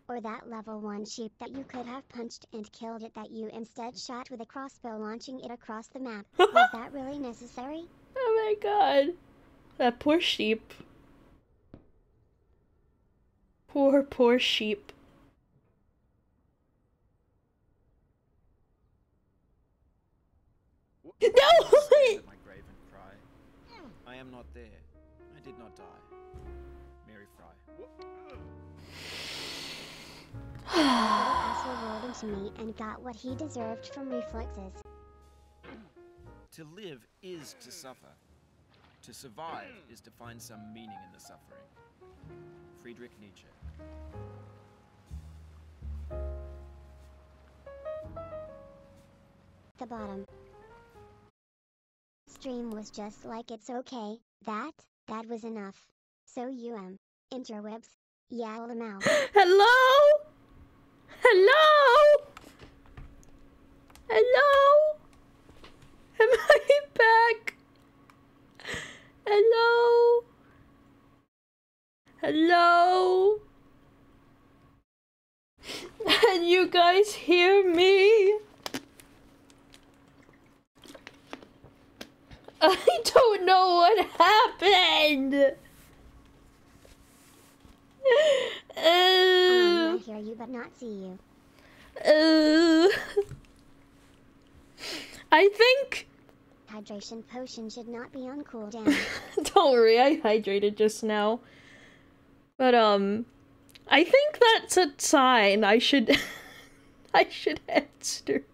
Or that level 1 sheep that you could have punched and killed it that you instead shot with a crossbow, launching it across the map. Was that really necessary? Oh my god. That poor sheep. Poor, poor sheep. No! My grave and cry. I am not there. I did not die. Mary Fry. The asshole rolled into me and got what he deserved from reflexes. To live is to suffer. To survive is to find some meaning in the suffering. Friedrich Nietzsche. The bottom. Stream was just like it's okay. That was enough. So interwebs. Yeah, I'm out. Hello? Hello? Hello? Am I back? Hello? Hello? Can you guys hear me? I don't know what happened. I hear you but not see you. I think hydration potion should not be on cooldown. Don't worry, I hydrated just now. But I think that's a sign I should I should end stream.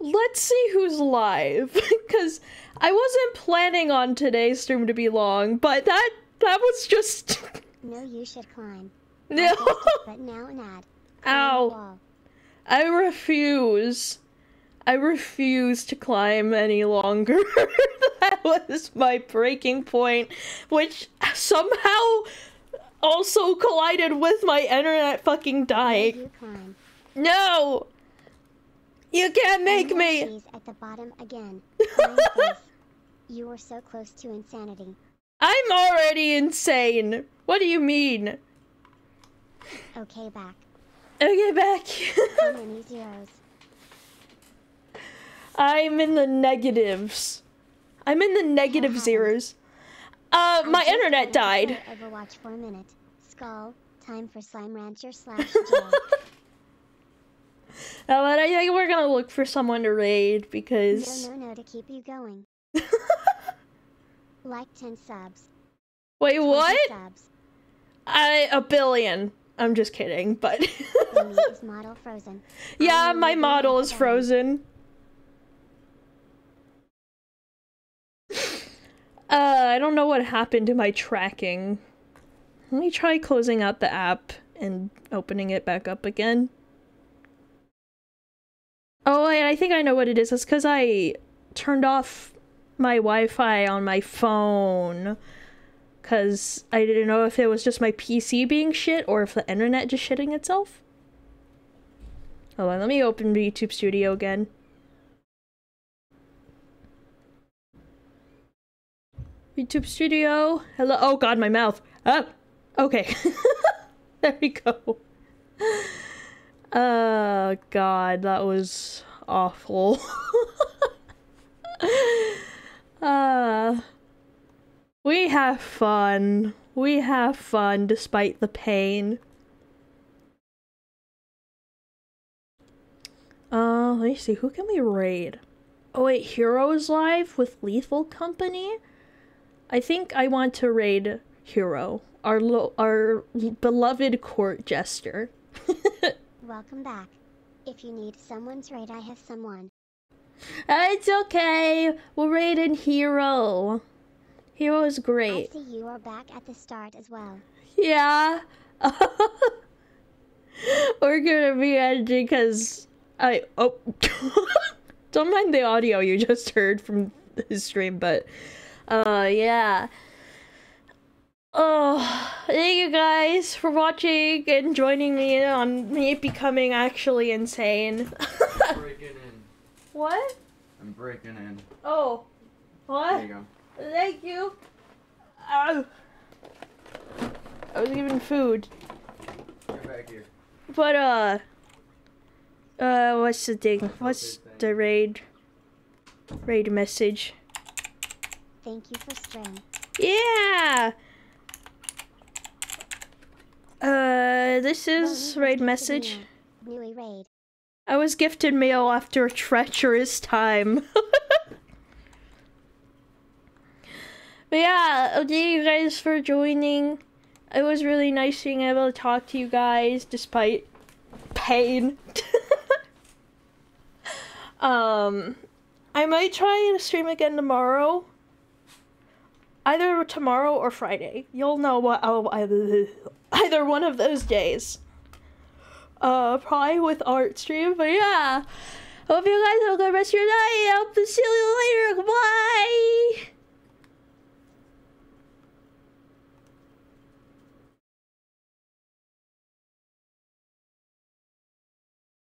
Let's see who's live, because I wasn't planning on today's stream to be long, but that was just No, you should climb. No. But now and add. Ow. I refuse to climb any longer. That was my breaking point, which somehow also collided with my internet fucking dying. You climb. No! You can't make me! At the bottom again. You were so close to insanity. I'm already insane! What do you mean? Okay, back. Okay, back. How many zeros? I'm in the negatives. I'm in the negative zeros. My internet died. Overwatch for a minute. Skull, time for Slime Rancher / Jail. No, but I think we're gonna look for someone to raid because... No, to keep you going. Like 10 subs. Wait, what? Subs. A billion. I'm just kidding, but... Model frozen. Yeah, my model is frozen. I don't know what happened to my tracking. Let me try closing out the app and opening it back up again. Oh, I think I know what it is. It's because I turned off my Wi-Fi on my phone. Because I didn't know if it was just my PC being shit or if the internet just shitting itself. Hold on, let me open YouTube Studio again. YouTube Studio. Hello. Oh god, my mouth. Ah! Okay. There we go. Oh god, that was awful. We have fun. We have fun despite the pain. Let me see, who can we raid? Oh wait, Heroes Live with Lethal Company? I think I want to raid Hero, our beloved court jester. Welcome back. If you need someone's raid, I have someone. It's okay. We'll raid in Hero. Hero is great. I see you are back at the start as well. Yeah. We're gonna be ending because oh. Don't mind the audio you just heard from his stream, but yeah. Oh, thank you guys for watching and joining me on me becoming actually insane. I'm breaking in. What? I'm breaking in. Oh. What? There you go. Thank you. I was given food. Get back here. But, what's the thing? What's the raid? Raid message. Thank you for streaming. Yeah! This is raid message. New raid. I was gifted mail after a treacherous time. But yeah, thank you guys for joining. It was really nice being able to talk to you guys despite pain. I might try to stream again tomorrow. Either tomorrow or Friday. You'll know what I'll either one of those days. Probably with art stream, but yeah. Hope you guys have a good rest of your night. I'll see you later. Bye!